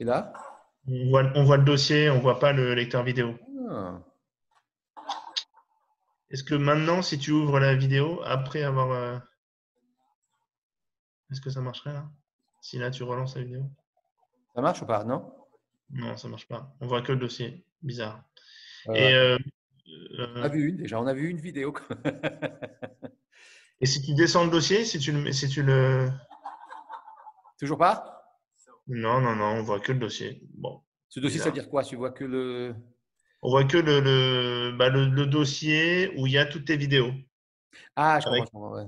Et là? On voit, on voit le dossier, on ne voit pas le lecteur vidéo. Ah. Est-ce que maintenant, si tu ouvres la vidéo, après avoir… Euh... Est-ce que ça marcherait là? Si là, tu relances la vidéo. Ça marche ou pas? Non? Non, ça ne marche pas. On voit que le dossier. Bizarre. Euh, et, euh, on a vu une déjà. On a vu une vidéo. Et si tu descends le dossier, si tu le… Si tu le... Toujours pas? Non, non, non. On voit que le dossier. Bon. Ce dossier, bizarre. Ça veut dire quoi? Tu vois que le… On voit que le, le, bah le, le dossier où il y a toutes tes vidéos. Ah, je Avec... comprends. Ouais.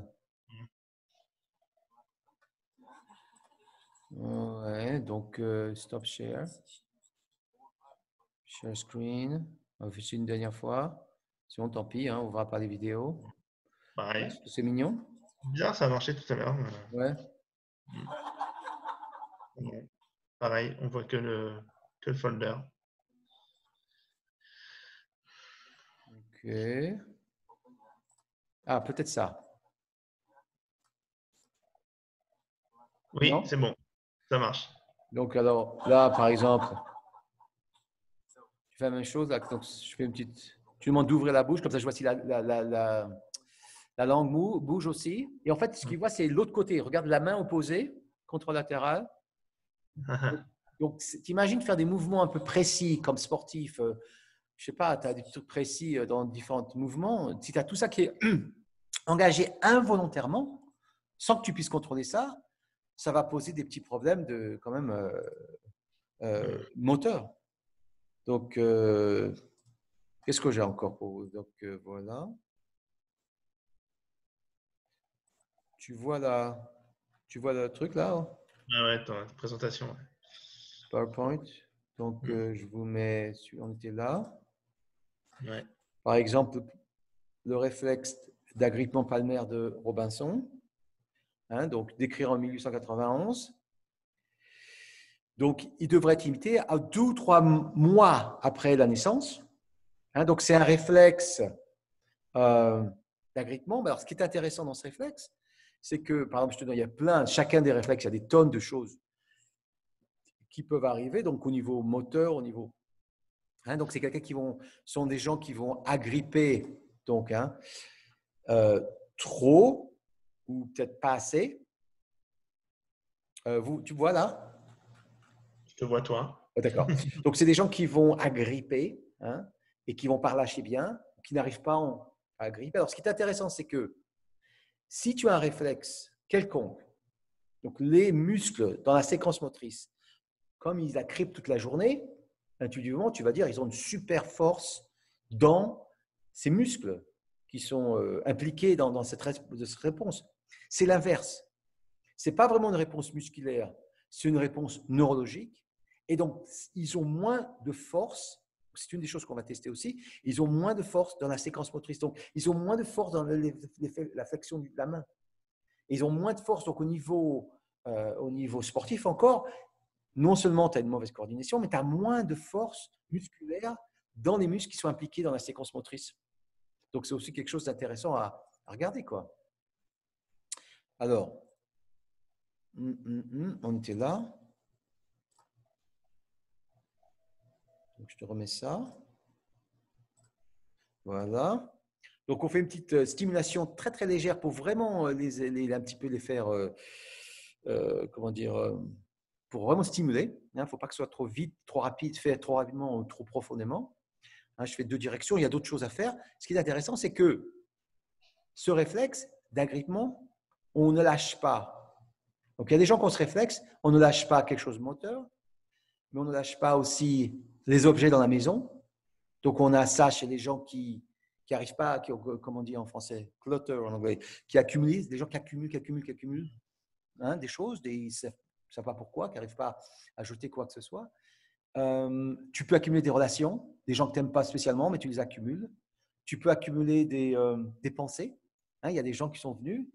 Ouais, donc euh, stop share. Share screen. On va faire une dernière fois. Sinon, tant pis, hein, on ne verra pas les vidéos. Pareil. C'est mignon. Bizarre, ça a marché tout à l'heure. Mais... Ouais. Mmh. Ouais. Pareil, on voit que le, que le folder. Ok. Ah, peut-être ça. Oui, c'est bon. Ça marche. Donc, alors, là, par exemple, je fais la même chose. Là, donc, je fais une petite… Tu demandes d'ouvrir la bouche, comme ça, je vois si la, la, la, la, la langue mou, bouge aussi. Et en fait, ce qu'il voit, c'est l'autre côté. Regarde la main opposée, contralatérale. Donc, tu imagines faire des mouvements un peu précis, comme sportif. Euh, je ne sais pas, tu as des trucs précis dans différents mouvements. Si tu as tout ça qui est engagé involontairement, sans que tu puisses contrôler ça, ça va poser des petits problèmes de quand même euh, euh, moteur. Donc, euh, qu'est-ce que j'ai encore pour vous? Donc, euh, voilà. Tu vois, la, tu vois le truc là, hein? Ah ouais, attends, présentation. Ouais. PowerPoint. Donc, mmh. euh, je vous mets, on était là. Ouais. Par exemple, le réflexe d'agrippement palmaire de Robinson. Hein, donc, décrire en mille huit cent quatre-vingt-onze. Donc, il devrait être imité à deux ou trois mois après la naissance. Hein, donc, c'est un réflexe euh, d'agrippement. Mais alors, ce qui est intéressant dans ce réflexe, c'est que, par exemple, je te donne, il y a plein, chacun des réflexes, il y a des tonnes de choses qui peuvent arriver. Donc, au niveau moteur, au niveau… Hein, donc, c'est quelqu'un qui vont, sont des gens qui vont agripper, donc, hein, euh, trop… ou peut-être pas assez. Euh, vous, tu vois là? Je te vois toi. Oh, d'accord. Donc, c'est des gens qui vont agripper, hein, et qui ne vont pas relâcher bien, qui n'arrivent pas à agripper. Alors, ce qui est intéressant, c'est que si tu as un réflexe quelconque, donc les muscles dans la séquence motrice, comme ils agrippent toute la journée, intuitivement, tu vas dire qu'ils ont une super force dans ces muscles qui sont euh, impliqués dans, dans cette, ré- de cette réponse. C'est l'inverse. Ce n'est pas vraiment une réponse musculaire, c'est une réponse neurologique. Et donc, ils ont moins de force, c'est une des choses qu'on va tester aussi, ils ont moins de force dans la séquence motrice. Donc, ils ont moins de force dans le, la flexion de la main. Ils ont moins de force. Donc, au niveau, euh, au niveau sportif encore, non seulement tu as une mauvaise coordination, mais tu as moins de force musculaire dans les muscles qui sont impliqués dans la séquence motrice. Donc, c'est aussi quelque chose d'intéressant à, à regarder, quoi. Alors, mm, mm, mm, on était là. Donc, je te remets ça. Voilà. Donc, on fait une petite stimulation très, très légère pour vraiment les, les, un petit peu les faire, euh, euh, comment dire, pour vraiment stimuler. Il ne faut pas que ce soit trop vite, trop rapide, fait trop rapidement ou trop profondément. Hein, je fais deux directions, il y a d'autres choses à faire. Ce qui est intéressant, c'est que ce réflexe d'agrippement, on ne lâche pas. Donc, il y a des gens qui ont ce réflexe, on ne lâche pas quelque chose de moteur, mais on ne lâche pas aussi les objets dans la maison. Donc, on a ça chez les gens qui n'arrivent pas, qui ont, comment on dit en français, clutter en anglais, qui accumulent, des gens qui accumulent, qui accumulent, qui accumulent hein, des choses, des, ils ne savent pas pourquoi, qui n'arrivent pas à jeter quoi que ce soit. Euh, tu peux accumuler des relations, des gens que tu n'aimes pas spécialement, mais tu les accumules. Tu peux accumuler des, euh, des pensées. Hein, il y a des gens qui sont venus.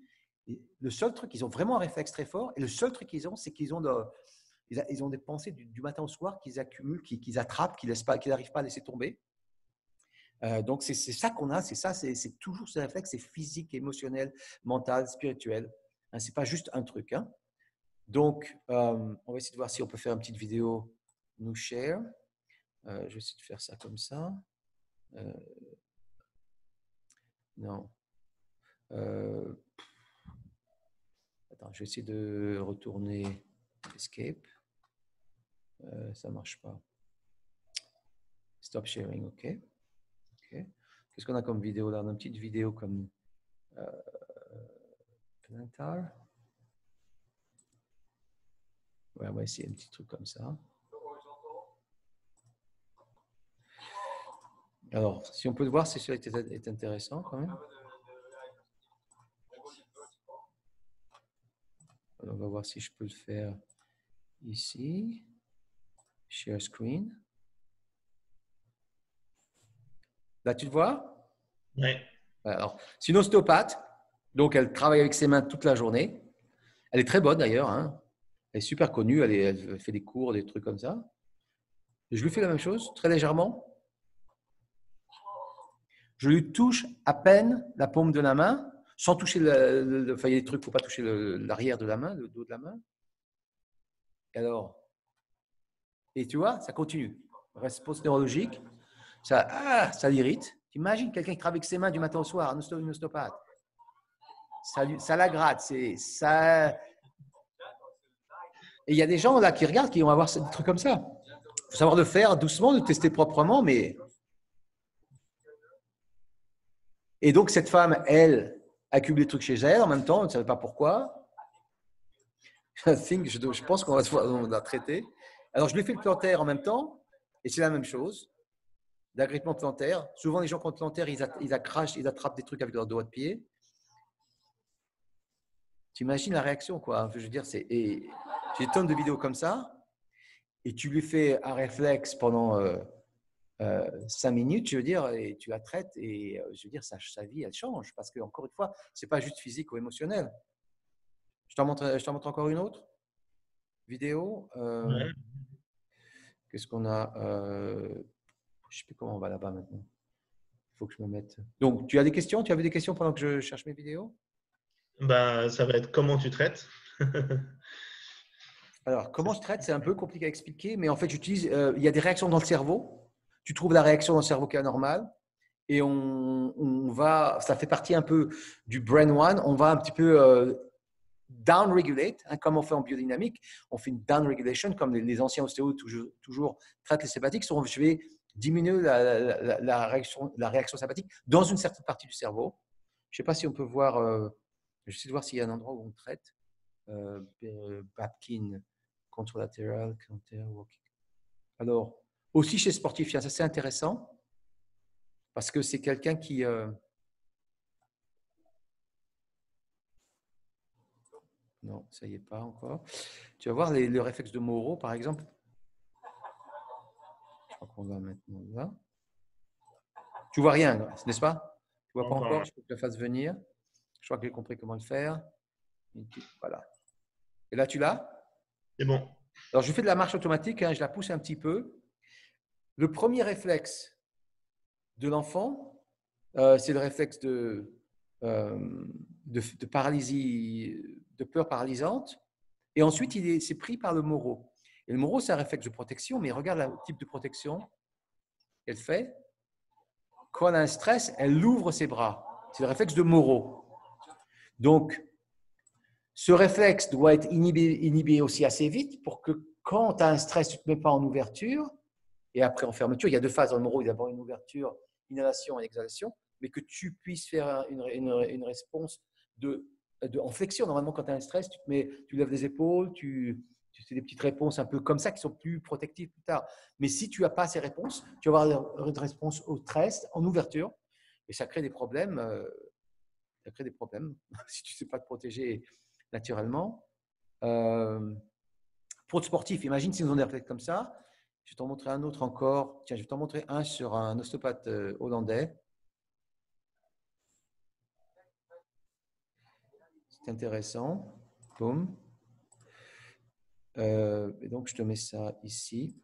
Et le seul truc, ils ont vraiment un réflexe très fort. Et le seul truc qu'ils ont, c'est qu'ils ont, de, ils a, ils ont des pensées du, du matin au soir qu'ils accumulent, qu'ils, qu'ils attrapent, qu'ils n'arrivent pas, qu'ils n'arrivent pas à laisser tomber. Euh, donc, c'est, c'est ça qu'on a. C'est ça, c'est, c'est toujours ce réflexe. C'est physique, émotionnel, mental, spirituel. Hein, ce n'est pas juste un truc. Hein. Donc, euh, on va essayer de voir si on peut faire une petite vidéo. Nous share. Euh, je vais essayer de faire ça comme ça. Euh, non. Euh, attends, je vais essayer de retourner escape. Euh, ça ne marche pas. Stop sharing, OK. Okay. Qu'est-ce qu'on a comme vidéo là? On a une petite vidéo comme euh, Plantar. Ouais, on va essayer un petit truc comme ça. Alors, si on peut le voir, c'est sûr que c'est intéressant quand même. Alors, on va voir si je peux le faire ici. Share screen. Là, tu le vois? Oui. Alors, c'est une ostéopathe. Donc, elle travaille avec ses mains toute la journée. Elle est très bonne d'ailleurs. Hein. Elle est super connue. Elle, est, elle fait des cours, des trucs comme ça. Je lui fais la même chose, très légèrement. Je lui touche à peine la paume de la main, sans toucher le, le, le enfin, il y a des trucs pour pas toucher le, l'arrière de la main, le dos de la main. Et alors, et tu vois, ça continue. Réponse neurologique, ça, ah, ça l'irrite. T'imagines quelqu'un qui travaille avec ses mains du matin au soir, un ostéopathe. Ça, ça la gratte, c'est ça. Et il y a des gens là qui regardent, qui vont avoir des trucs comme ça. Il faut savoir le faire doucement, le tester proprement, mais. Et donc, cette femme, elle, accumule des trucs chez elle en même temps, on ne savait pas pourquoi. I think, je, je pense qu'on va se voir, on la traiter. Alors, je lui fais le plantaire en même temps, et c'est la même chose, d'agrippement plantaire. Souvent, les gens qui ont le plantaire, ils, ils, accrachent, ils attrapent des trucs avec leurs doigts de pied. Tu imagines la réaction, quoi. Je veux dire, c'est, et, j'ai des tonnes de vidéos comme ça, et tu lui fais un réflexe pendant… Euh, Euh, cinq minutes, je veux dire, et tu la traites et je veux dire, sa, sa vie, elle change parce que encore une fois, c'est pas juste physique ou émotionnel. Je t'en montre, je t'en montre encore une autre vidéo. Euh, ouais. Qu'est-ce qu'on a euh, je sais plus comment on va là-bas maintenant. Il faut que je me mette. Donc, tu as des questions? Tu avais des questions pendant que je cherche mes vidéos? Ben, ça va être comment tu traites. Alors, comment je traite, c'est un peu compliqué à expliquer, mais en fait, j'utilise. Euh, il y a des réactions dans le cerveau. Tu trouves la réaction dans le cerveau qui est anormale et on, on va, ça fait partie un peu du Brain One, on va un petit peu euh, down-regulate, hein, comme on fait en biodynamique, on fait une down-regulation comme les, les anciens ostéos toujours, toujours traitent les sympathiques, je vais diminuer la, la, la, la, réaction, la réaction sympathique dans une certaine partie du cerveau. Je ne sais pas si on peut voir, euh, je sais voir s'il y a un endroit où on traite, euh, Babkin, contralatéral, counter-walking. Alors, aussi chez sportif, ça c'est intéressant parce que c'est quelqu'un qui… Euh... Non, ça y est pas encore. Tu vas voir les, le réflexe de Moreau, par exemple. Je crois qu'on va maintenant là. Tu vois rien, n'est-ce pas? Tu vois pas encore, encore. Je peux que je le fasse venir. Je crois que j'ai compris comment le faire. Voilà. Et là, tu l'as? C'est bon. Alors, je fais de la marche automatique, hein, je la pousse un petit peu. Le premier réflexe de l'enfant, euh, c'est le réflexe de, euh, de, de paralysie, de peur paralysante. Et ensuite, il s'est pris par le Moreau. Et le Moreau, c'est un réflexe de protection, mais regarde le type de protection qu'elle fait. Quand elle a un stress, elle ouvre ses bras. C'est le réflexe de Moreau. Donc, ce réflexe doit être inhibé, inhibé aussi assez vite pour que quand tu as un stress, tu ne te mets pas en ouverture et après en fermeture. Il y a deux phases dans le Moreau. Il y a d'abord une ouverture, inhalation et exhalation, mais que tu puisses faire une, une, une réponse de, de, en flexion. Normalement, quand tu as un stress, tu, te mets, tu lèves les épaules, tu, tu fais des petites réponses un peu comme ça qui sont plus protectives plus tard. Mais si tu n'as pas ces réponses, tu vas avoir une réponse au stress en ouverture et ça crée des problèmes. Euh, ça crée des problèmes si tu ne sais pas te protéger. Naturellement, euh, pour le sportif, imagine si nous on est réflexe comme ça. Je vais t'en montrer un autre encore. Tiens, je vais t'en montrer un sur un ostéopathe hollandais. C'est intéressant. Boum. Euh, et donc, je te mets ça ici.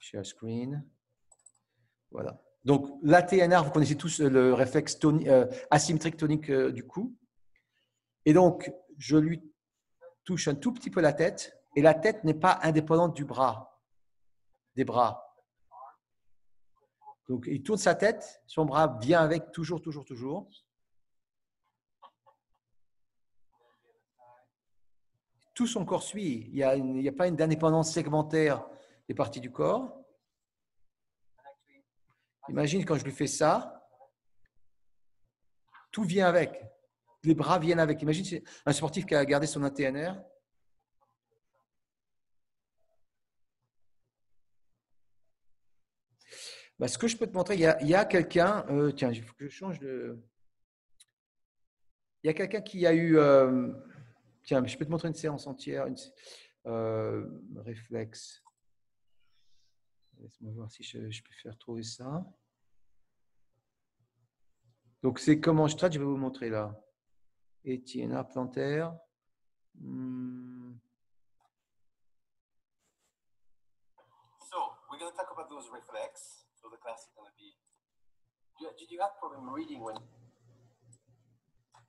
Share screen. Voilà. Donc, l'A T N R, vous connaissez tous le réflexe toni- euh, asymétrique tonique euh, du cou. Et donc, je lui touche un tout petit peu la tête et la tête n'est pas indépendante du bras, des bras. Donc, il tourne sa tête, son bras vient avec toujours, toujours, toujours. Tout son corps suit. Il n'y a, il n'y a pas une indépendance segmentaire des parties du corps. Imagine quand je lui fais ça, tout vient avec. Les bras viennent avec. Imagine un sportif qui a gardé son A T N R. Ben, ce que je peux te montrer, il y a, il y a quelqu'un. Euh, tiens, il faut que je change de. Il y a quelqu'un qui a eu. Euh, tiens, je peux te montrer une séance entière. Une, euh, réflexe. Laisse-moi voir si je, je peux faire trouver ça. Donc, c'est comment je traite. Je vais vous montrer là. Etienne plantaire. Hmm. So, we're going to talk about those reflexes. So the class is going to be. Did you have problem reading when?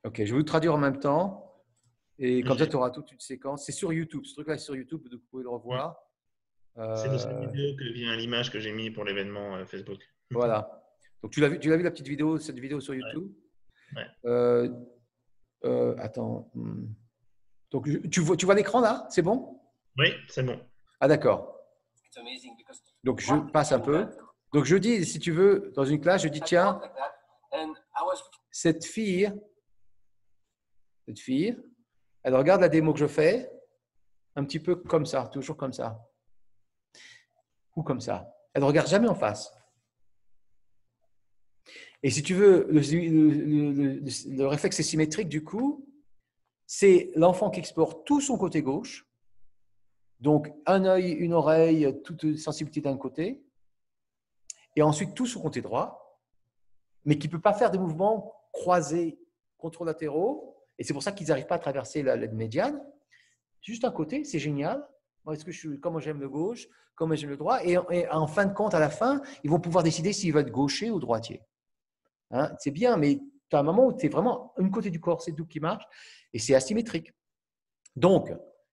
Ok, je vais vous traduire en même temps. Et comme okay. Ça, tu auras toute une séquence. C'est sur YouTube. Ce truc-là est sur YouTube, donc vous pouvez le revoir. Ouais. Euh... C'est dans cette vidéo que vient l'image que j'ai mis pour l'événement Facebook. Voilà. Donc tu l'as vu, tu l'as vu la petite vidéo, cette vidéo sur YouTube. Ouais. Ouais. Euh, Euh, attends. Donc, tu vois, tu vois l'écran là? C'est bon? Oui, c'est bon. Ah, d'accord. Donc, je passe un peu. Donc, je dis, si tu veux, dans une classe, je dis, tiens, cette fille, cette fille, elle regarde la démo que je fais, un petit peu comme ça, toujours comme ça. Ou comme ça. Elle ne regarde jamais en face. Et si tu veux, le, le, le, le réflexe est symétrique du coup, c'est l'enfant qui explore tout son côté gauche, donc un œil, une oreille, toute sensibilité d'un côté, et ensuite tout son côté droit, mais qui ne peut pas faire des mouvements croisés, contralatéraux, et c'est pour ça qu'ils n'arrivent pas à traverser la, la médiane. Juste un côté, c'est génial. Est-ce que je suis, comment j'aime le gauche, comment j'aime le droit, et, et en fin de compte, à la fin, ils vont pouvoir décider s'ils veulent être gaucher ou droitier. Hein, c'est bien, mais tu as un moment où tu es vraiment un côté du corps, c'est tout qui marche et c'est asymétrique. Donc,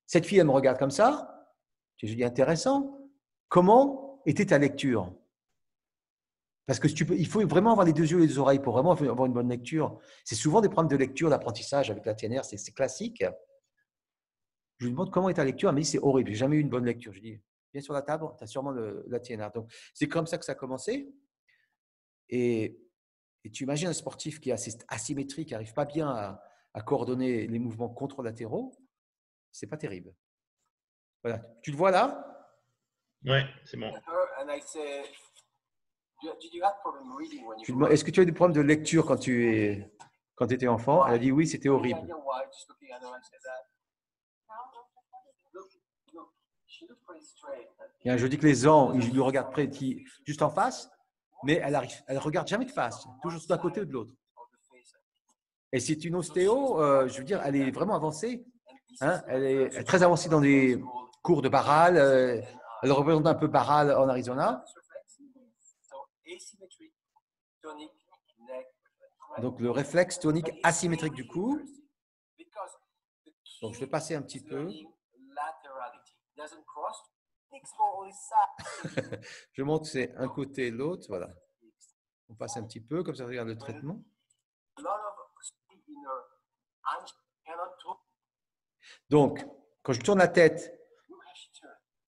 cette fille, elle me regarde comme ça. Je dis intéressant. Comment était ta lecture? Parce que tu peux, il faut vraiment avoir les deux yeux et les deux oreilles pour vraiment avoir une bonne lecture. C'est souvent des problèmes de lecture, d'apprentissage avec la T N R, c'est, c'est classique. Je lui demande comment est ta lecture. Elle me dit c'est horrible, j'ai jamais eu une bonne lecture. Je dis viens sur la table, tu as sûrement le, la T N R. Donc, c'est comme ça que ça a commencé. Et. Et tu imagines un sportif qui est assez asymétrique, qui n'arrive pas bien à, à coordonner les mouvements contralatéraux, c'est pas terrible. Voilà. Tu le vois là? Oui, c'est bon. Est-ce que tu as des problèmes de lecture quand tu es… quand tu étais enfant? Elle a dit oui, c'était horrible. Et je dis que les gens, ils lui regardent près, juste en face, mais elle ne elle regarde jamais de face, toujours d'un côté ou de l'autre. Et c'est une ostéo, euh, je veux dire, elle est vraiment avancée. Hein? Elle est très avancée dans des cours de Barral. Euh, elle représente un peu Barral en Arizona. Donc, le réflexe tonique asymétrique du cou. Donc, je vais passer un petit peu. Je montre, c'est un côté et l'autre. Voilà. On passe un petit peu, comme ça, on regarde le traitement. Donc, quand je tourne la tête,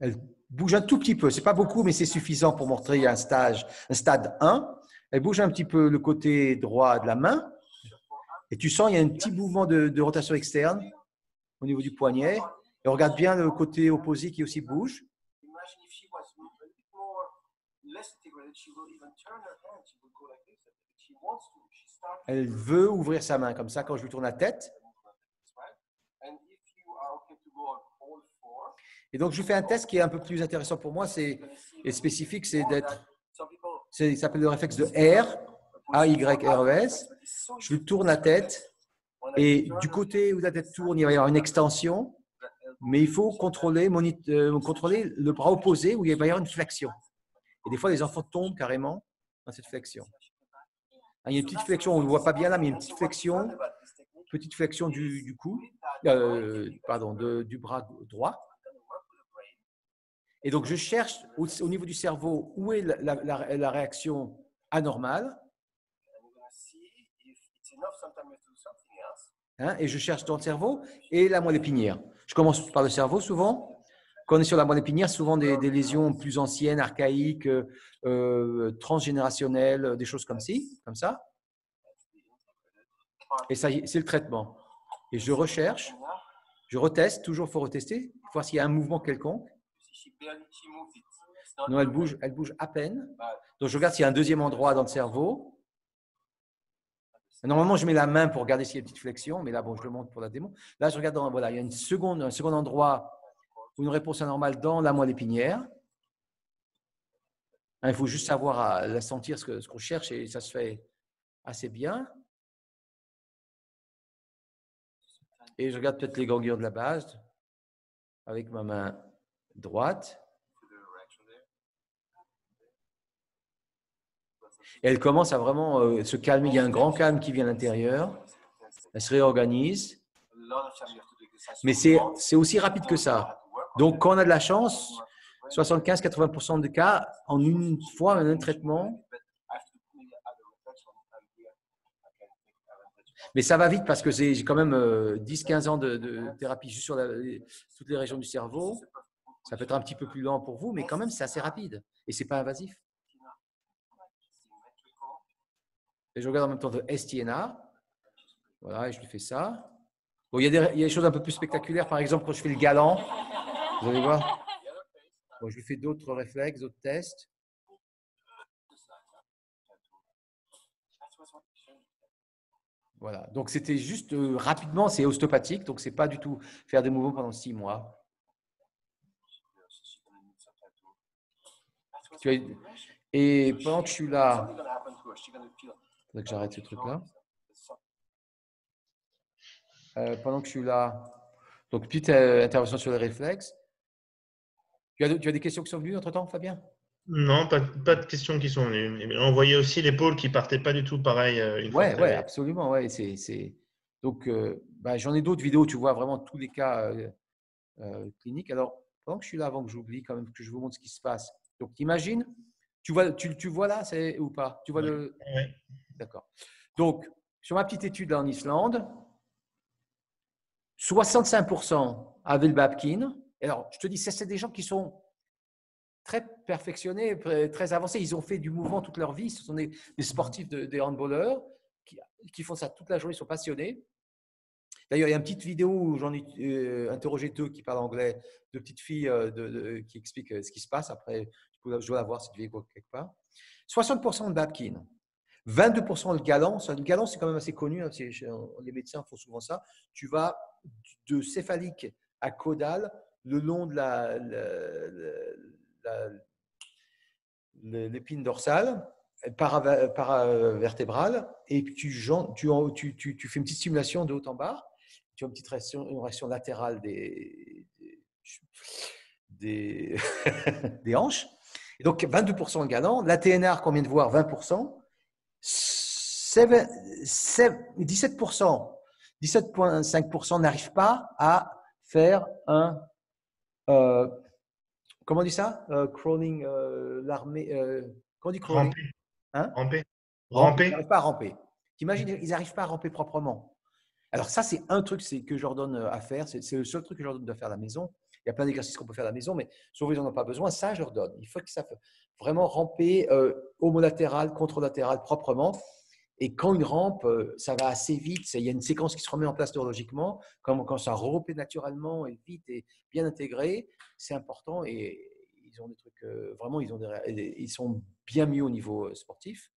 elle bouge un tout petit peu. Ce n'est pas beaucoup, mais c'est suffisant pour montrer un, stage, un stade un. Elle bouge un petit peu le côté droit de la main. Et tu sens, il y a un petit mouvement de, de rotation externe au niveau du poignet. Et on regarde bien le côté opposé qui aussi bouge. Elle veut ouvrir sa main comme ça quand je lui tourne la tête. Et donc, je fais un test qui est un peu plus intéressant pour moi, c'est spécifique, c'est d'être, il s'appelle le réflexe de R, A Y R E S. Je lui tourne la tête et du côté où la tête tourne, il va y avoir une extension, mais il faut contrôler, euh, contrôler le bras opposé où il va y avoir une flexion. Et des fois, les enfants tombent carrément dans cette flexion. Il y a une petite flexion, on ne le voit pas bien là, mais il y a une petite flexion, petite flexion du, du cou, euh, pardon, de, du bras droit. Et donc, je cherche au, au niveau du cerveau où est la, la, la réaction anormale. Hein, et je cherche dans le cerveau et la moelle épinière. Je commence par le cerveau souvent. Quand on est sur la moelle épinière, souvent des, des lésions plus anciennes, archaïques, euh, transgénérationnelles, des choses comme, ci, comme ça. Et ça, c'est le traitement. Et je recherche, je reteste, toujours il faut retester, voir s'il y a un mouvement quelconque. Non, elle bouge, elle bouge à peine. Donc, je regarde s'il y a un deuxième endroit dans le cerveau. Normalement, je mets la main pour regarder s'il y a une petite flexion, mais là, bon, je le montre pour la démo. Là, je regarde, dans, voilà, il y a une seconde, un second endroit où une réponse anormale dans la moelle épinière. Hein, il faut juste savoir à, à sentir ce qu'on ce qu'on cherche et ça se fait assez bien. Et je regarde peut-être les ganglions de la base avec ma main droite. Et elle commence à vraiment euh, se calmer. Il y a un grand calme qui vient à l'intérieur. Elle se réorganise. Mais c'est aussi rapide que ça. Donc, quand on a de la chance, soixante-quinze à quatre-vingts pour cent des cas, en une fois, en un traitement. Mais ça va vite parce que j'ai quand même dix à quinze ans de, de thérapie juste sur la, toutes les régions du cerveau. Ça peut être un petit peu plus lent pour vous, mais quand même, c'est assez rapide et ce n'est pas invasif. Et je regarde en même temps de S T N A. Voilà, et je lui fais ça. Bon, il y a des, il y a des choses un peu plus spectaculaires. Par exemple, quand je fais le galant, vous allez voir. Bon, je lui fais d'autres réflexes, d'autres tests. Voilà, donc c'était juste euh, rapidement, c'est ostéopathique, donc c'est pas du tout faire des mouvements pendant six mois. Tu as... Et pendant que je suis là, il faudrait que j'arrête ce truc-là. Euh, pendant que je suis là, donc petite euh, intervention sur les réflexes. Tu as, tu as des questions qui sont venues entre-temps, Fabien ? Non, pas, pas de questions qui sont venues. On voyait aussi l'épaule qui ne partait pas du tout pareil. Oui, ouais, ouais, absolument. Ouais, c'est, c'est... Donc, euh, bah, j'en ai d'autres vidéos, tu vois vraiment tous les cas euh, euh, cliniques. Alors, pendant que je suis là, avant que j'oublie, quand même, que je vous montre ce qui se passe. Donc, imagine, tu vois, tu, tu vois là c'est, ou pas? Tu vois ouais, le. Ouais. D'accord. Donc, sur ma petite étude là en Islande, soixante-cinq pour cent avaient le Babkin. Alors, je te dis, c'est des gens qui sont très perfectionnés, très avancés. Ils ont fait du mouvement toute leur vie. Ce sont des, des sportifs, de, des handballeurs qui, qui font ça toute la journée, ils sont passionnés. D'ailleurs, il y a une petite vidéo où j'en ai euh, interrogé deux qui parlent anglais, deux petites filles euh, de, de, qui expliquent ce qui se passe. Après, je dois la voir cette vidéo quelque part. soixante pour cent de Babkin. vingt-deux pour cent le galant. Le galant, c'est quand même assez connu. Hein, les médecins font souvent ça. Tu vas de céphalique à caudale le long de la, la, la, la, l'épine dorsale, paravertébrale, et puis tu, tu, tu, tu, tu fais une petite stimulation de haut en bas. Tu as une petite réaction, une réaction latérale des, des, des hanches. Et donc, vingt-deux pour cent le galant. La T N R qu'on vient de voir, vingt pour cent. dix-sept virgule cinq pour cent n'arrivent pas à faire un… Euh, comment on dit ça euh, Crawling, euh, l'armée… Euh, comment on dit crawling ramper. Hein ramper. Ramper. Ils n'arrivent pas à ramper. T'imagines, ils n'arrivent pas à ramper proprement. Alors ça, c'est un truc que je leur donne à faire. C'est le seul truc que je leur donne de faire à la maison. Il y a plein d'exercices qu'on peut faire à la maison, mais sauf qu'ils n'en ont pas besoin. Ça, je leur donne. Il faut qu'ils savent vraiment ramper euh, homolatéral, contralatéral proprement. Et quand ils rampent, ça va assez vite. Il y a une séquence qui se remet en place neurologiquement. Quand, quand ça repère naturellement et vite et bien intégré, c'est important. Et ils ont des trucs euh, vraiment, ils, ont des, ils sont bien mieux au niveau sportif.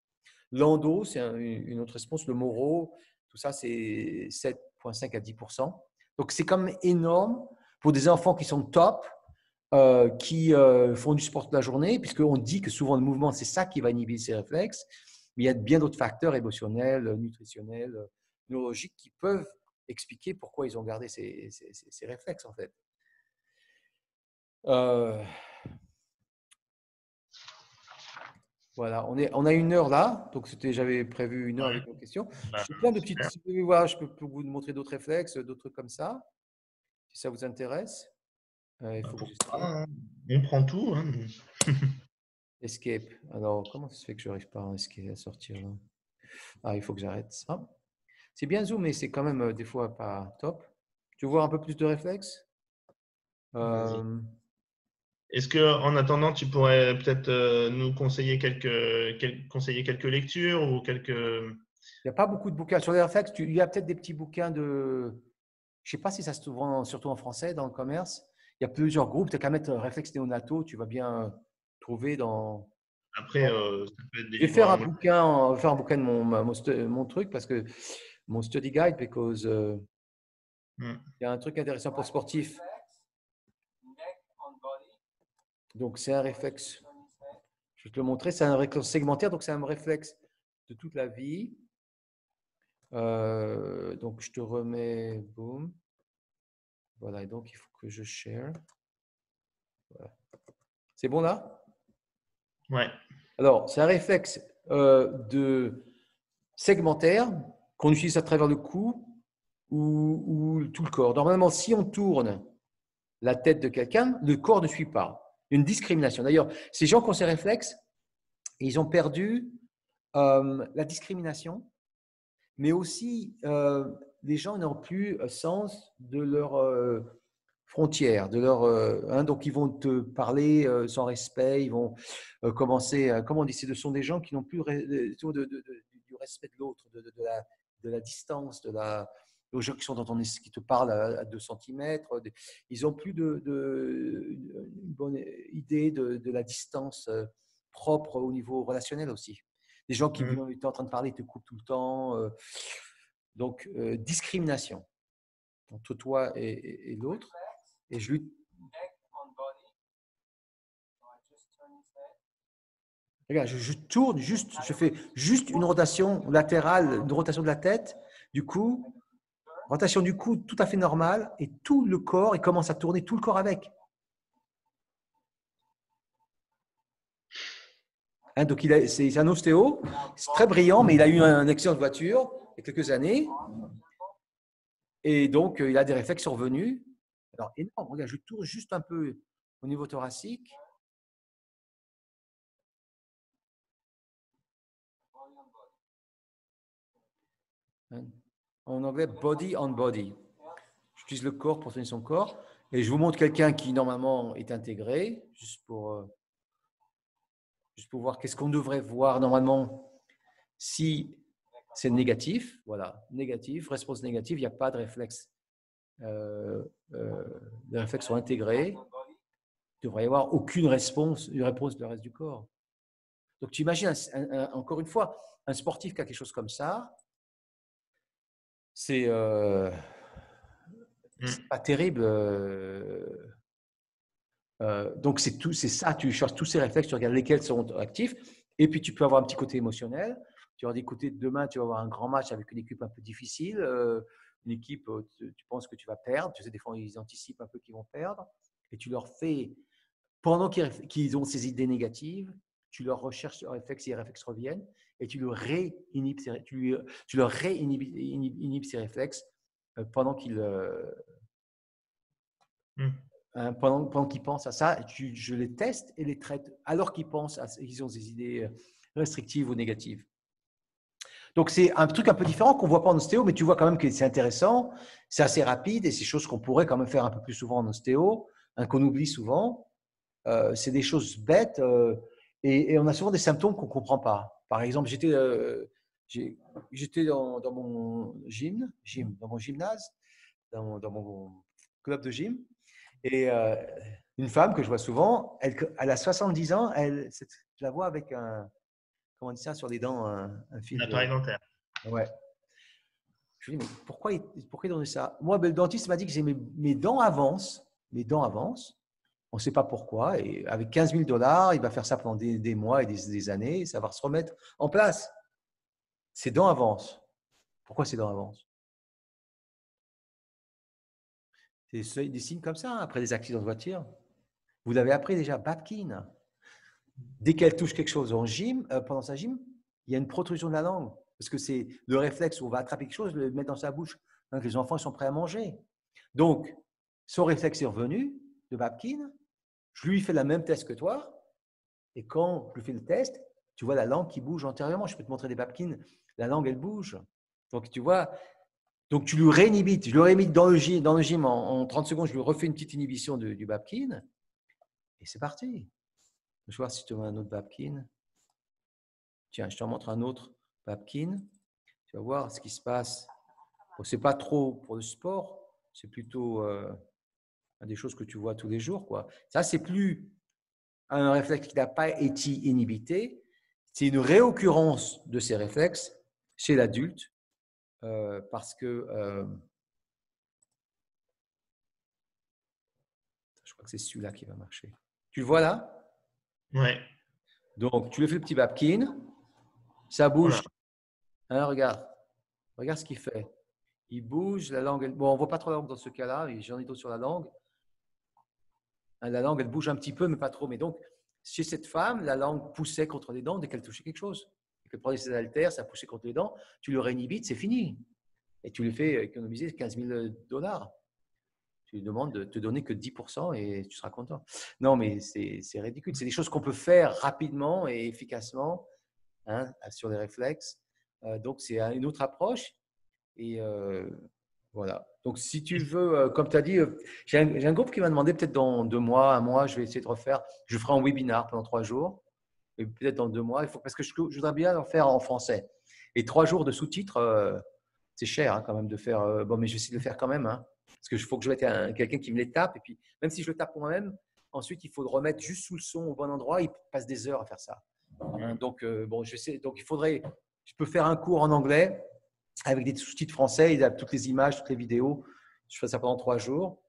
L'endo, c'est un, une autre réponse. Le moro, tout ça, c'est sept virgule cinq à dix pour cent. Donc, c'est quand même énorme pour des enfants qui sont top, euh, qui euh, font du sport toute la journée, puisqu'on dit que souvent le mouvement, c'est ça qui va inhiber ces réflexes. Mais il y a bien d'autres facteurs émotionnels, nutritionnels, neurologiques qui peuvent expliquer pourquoi ils ont gardé ces, ces, ces, ces réflexes, en fait. Euh... Voilà, on, est, on a une heure là, donc c'était, j'avais prévu une heure avec vos questions. J'ai plein de petites, si vous voulez voir, je peux vous montrer d'autres réflexes, d'autres trucs comme ça, si ça vous intéresse. Euh, il faut ah, que on prend tout. Hein. Escape. Alors, comment ça se fait que je n'arrive pas à sortir là? Ah, il faut que j'arrête ça. C'est bien zoom, mais c'est quand même des fois pas top. Tu veux voir un peu plus de réflexes? euh, Est-ce qu'en attendant, tu pourrais peut-être nous conseiller quelques, quel, conseiller quelques lectures ou quelques… Il n'y a pas beaucoup de bouquins. Sur les réflexes, tu, il y a peut-être des petits bouquins de… Je ne sais pas si ça se trouve en, surtout en français, dans le commerce. Il y a plusieurs groupes. Tu n'as qu'à mettre réflexes néonataux, tu vas bien trouver dans… Après, euh, ça peut être des… Je vais faire un bouquin, faire un bouquin de mon, mon, mon truc, parce que mon study guide, parce euh, mm. y a un truc intéressant pour sportif. Donc, c'est un réflexe, je vais te le montrer, c'est un réflexe segmentaire, donc c'est un réflexe de toute la vie. Euh, donc, je te remets, boum. Voilà, et donc, il faut que je share. Voilà. C'est bon là? Ouais. Alors, c'est un réflexe euh, de segmentaire qu'on utilise à travers le cou ou, ou tout le corps. Normalement, si on tourne la tête de quelqu'un, le corps ne suit pas. Une discrimination. D'ailleurs, ces gens qui ont ces réflexes, ils ont perdu euh, la discrimination, mais aussi euh, les gens n'ont plus sens de leurs euh, frontières, de leur, euh, hein, donc ils vont te parler euh, sans respect, ils vont euh, commencer, euh, comment on dit, ce sont des gens qui n'ont plus de, de, de, de, du respect de l'autre, de, de, de, la, de la distance, de la… aux gens qui sont dans ton, qui te parlent à deux centimètres, ils n'ont plus de, de, une bonne idée de, de la distance propre au niveau relationnel aussi. Des gens qui mmh. étaient en train de parler, ils te coupent tout le temps. Donc, euh, discrimination entre toi et, et, et l'autre. Et je lui… Regarde, je, je tourne juste, je fais juste une rotation latérale, une rotation de la tête, du cou. Rotation du cou tout à fait normale et tout le corps, il commence à tourner tout le corps avec. Hein, donc, il a, c'est, c'est un ostéo, c'est très brillant, mais il a eu un accident de voiture il y a quelques années. Et donc, il a des réflexes survenus. Alors, énorme, regarde, je tourne juste un peu au niveau thoracique. Hein. En anglais, body on body. J'utilise le corps pour tenir son corps. Et je vous montre quelqu'un qui, normalement, est intégré, juste pour, juste pour voir qu'est-ce qu'on devrait voir, normalement, si c'est négatif. Voilà, négatif, réponse négative, il n'y a pas de réflexe. Euh, euh, les réflexes sont intégrés. Il ne devrait y avoir aucune réponse, une réponse du reste du corps. Donc, tu imagines, un, un, un, encore une fois, un sportif qui a quelque chose comme ça, c'est euh, pas terrible. Euh, euh, donc, c'est tout, c'est ça, tu cherches tous ces réflexes, tu regardes lesquels seront actifs, et puis tu peux avoir un petit côté émotionnel. Tu vas dire, écoutez, demain, tu vas avoir un grand match avec une équipe un peu difficile, euh, une équipe, tu, tu penses que tu vas perdre, tu sais, des fois, ils anticipent un peu qu'ils vont perdre, et tu leur fais, pendant qu'ils, qu'ils ont ces idées négatives, tu leur recherches leurs réflexes, et les réflexes reviennent, et tu leur réinhibes ces, tu, tu leur réinhibes ces réflexes pendant qu'ils, euh, mmh. hein, pendant, pendant qu'ils pensent à ça. Tu, je les teste et les traite alors qu'ils pensent, à, ils ont des idées restrictives ou négatives. Donc, c'est un truc un peu différent qu'on ne voit pas en ostéo, mais tu vois quand même que c'est intéressant, c'est assez rapide et c'est des choses qu'on pourrait quand même faire un peu plus souvent en ostéo, hein, qu'on oublie souvent. Euh, c'est des choses bêtes euh, et, et on a souvent des symptômes qu'on ne comprend pas. Par exemple, j'étais, euh, j'ai, j'étais dans, dans mon gym, gym, dans mon gymnase, dans mon, dans mon club de gym et euh, une femme que je vois souvent, elle, elle a soixante-dix ans, elle, je la vois avec un… Comment on dit ça sur les dents, un, un fil. Un appareil dentaire. Ouais. Je lui dis, mais pourquoi, pourquoi ils ont fait ça? Moi, ben, le dentiste m'a dit que j'ai mes, mes dents avancent. Mes dents avancent. On ne sait pas pourquoi. Et avec quinze mille dollars, il va faire ça pendant des, des mois et des, des années. Et ça va se remettre en place. Ces dents avancent. Pourquoi ces dents avancent? C'est des, des signes comme ça, après des accidents de voiture. Vous l'avez appris déjà, Babkin. Dès qu'elle touche quelque chose en gym, euh, pendant sa gym, il y a une protrusion de la langue. Parce que c'est le réflexe où on va attraper quelque chose, le mettre dans sa bouche. Donc, les enfants sont prêts à manger. Donc, son réflexe est revenu de Babkin. Je lui fais le même test que toi. Et quand je lui fais le test, tu vois la langue qui bouge antérieurement. Je peux te montrer des Babkin. La langue, elle bouge. Donc, tu vois. Donc, tu lui réinhibites. Je lui réinhibite dans le gym. Dans le gym en, en trente secondes, je lui refais une petite inhibition de, du Babkin. Et c'est parti. Je vais voir si tu vois un autre Babkin. Tiens, je te montre un autre Babkin. Tu vas voir ce qui se passe. Bon, ce n'est pas trop pour le sport. C'est plutôt euh, des choses que tu vois tous les jours, quoi. Ça, ce n'est plus un réflexe qui n'a pas été inhibité. C'est une réoccurrence de ces réflexes chez l'adulte euh, parce que… Euh, je crois que c'est celui-là qui va marcher. Tu le vois là ? Ouais. Donc, tu le fais le petit Babkin, ça bouge. Voilà. Hein, regarde, regarde ce qu'il fait. Il bouge, la langue. Elle... Bon, on ne voit pas trop la langue dans ce cas-là. J'en ai d'autres sur la langue. Hein, la langue, elle bouge un petit peu, mais pas trop. Mais donc, chez cette femme, la langue poussait contre les dents dès qu'elle touchait quelque chose. Dès qu'elle prenait ses haltères, ça poussait contre les dents. Tu le réinhibites, c'est fini. Et tu lui fais économiser quinze mille dollars. Tu lui demandes de te donner que dix pour cent et tu seras content. Non, mais c'est, c'est ridicule. C'est des choses qu'on peut faire rapidement et efficacement, hein, sur les réflexes. Euh, donc, c'est une autre approche. Et euh, voilà. Donc, si tu veux, euh, comme tu as dit, euh, j'ai, un, j'ai un groupe qui m'a demandé peut-être dans deux mois, un mois, je vais essayer de refaire. Je ferai un webinar pendant trois jours. Et peut-être dans deux mois, il faut, parce que je, je voudrais bien en faire en français. Et trois jours de sous-titres, euh, c'est cher hein, quand même de faire. Euh, bon, mais je vais essayer de le faire quand même. Hein. Parce qu'il faut que je mette un, quelqu'un qui me les tape. Et puis, même si je le tape pour moi-même, ensuite, il faut le remettre juste sous le son au bon endroit. Il passe des heures à faire ça. Hein, donc, euh, bon, je sais, donc, il faudrait… Je peux faire un cours en anglais avec des sous-titres français. Il y a toutes les images, toutes les vidéos. Je fais ça pendant trois jours.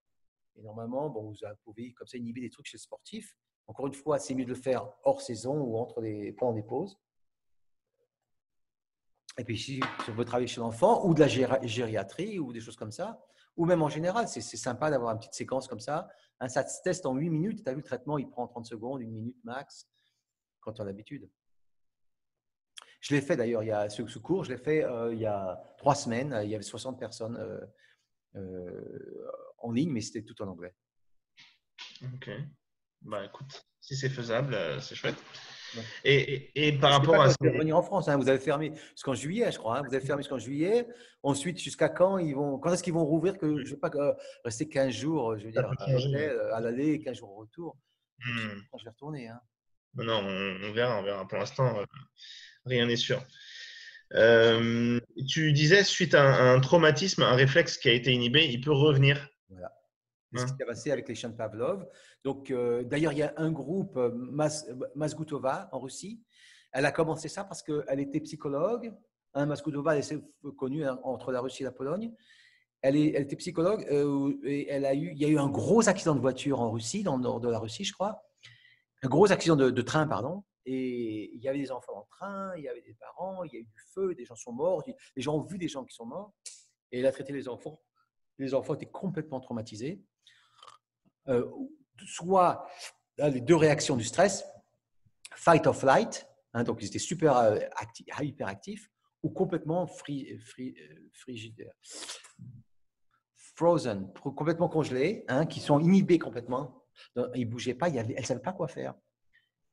Et normalement, bon, vous pouvez comme ça inhiber des trucs chez le sportif. Encore une fois, c'est mieux de le faire hors saison ou entre les, pendant des pauses. Et puis, si on veut travailler chez l'enfant ou de la géri- gériatrie ou des choses comme ça… Ou même en général, c'est, c'est sympa d'avoir une petite séquence comme ça. Hein, ça se teste en huit minutes. Tu as vu, le traitement, il prend trente secondes, une minute max, quand tu as l'habitude. Je l'ai fait d'ailleurs, il y a ce, ce cours, je l'ai fait euh, il y a trois semaines. Il y avait soixante personnes euh, euh, en ligne, mais c'était tout en anglais. Ok. Bah, écoute, si c'est faisable, euh, c'est chouette. Ouais. Et, et, et par rapport pas à… Vous allez revenir en France, hein, vous avez fermé jusqu'en juillet, je crois. Hein, vous avez fermé jusqu'en juillet. Ensuite, jusqu'à quand ils vont… Quand est-ce qu'ils vont rouvrir que… Je ne veux pas euh, rester quinze jours, je veux dire, à, à, à l'aller et quinze jours au retour. Hmm. Quand je vais retourner. Hein. Non, on, on verra, on verra. Pour l'instant, euh, rien n'est sûr. Euh, tu disais, suite à un, à un traumatisme, un réflexe qui a été inhibé, il peut revenir. Voilà. C'est ce qui s'est passé avec les chiens de Pavlov. Donc, euh, d'ailleurs, il y a un groupe, Mas, Masgutova, en Russie, Elle a commencé ça parce qu'elle était psychologue. Hein, Masgutova est connue entre la Russie et la Pologne. Elle, est, elle était psychologue euh, et elle a eu, il y a eu un gros accident de voiture en Russie, dans le nord de la Russie, je crois. Un gros accident de, de train, pardon. Et il y avait des enfants en train, il y avait des parents, il y a eu du feu, des gens sont morts. Les gens ont vu des gens qui sont morts. Et elle a traité les enfants. Les enfants étaient complètement traumatisés. Euh, soit là, les deux réactions du stress, fight or flight, hein, donc ils étaient super euh, actifs, hyper actifs, ou complètement free, free, euh, frigidaires, frozen, complètement congelés, hein, qui sont inhibés complètement. Ils ne bougeaient pas, ils avaient, elles ne savaient pas quoi faire.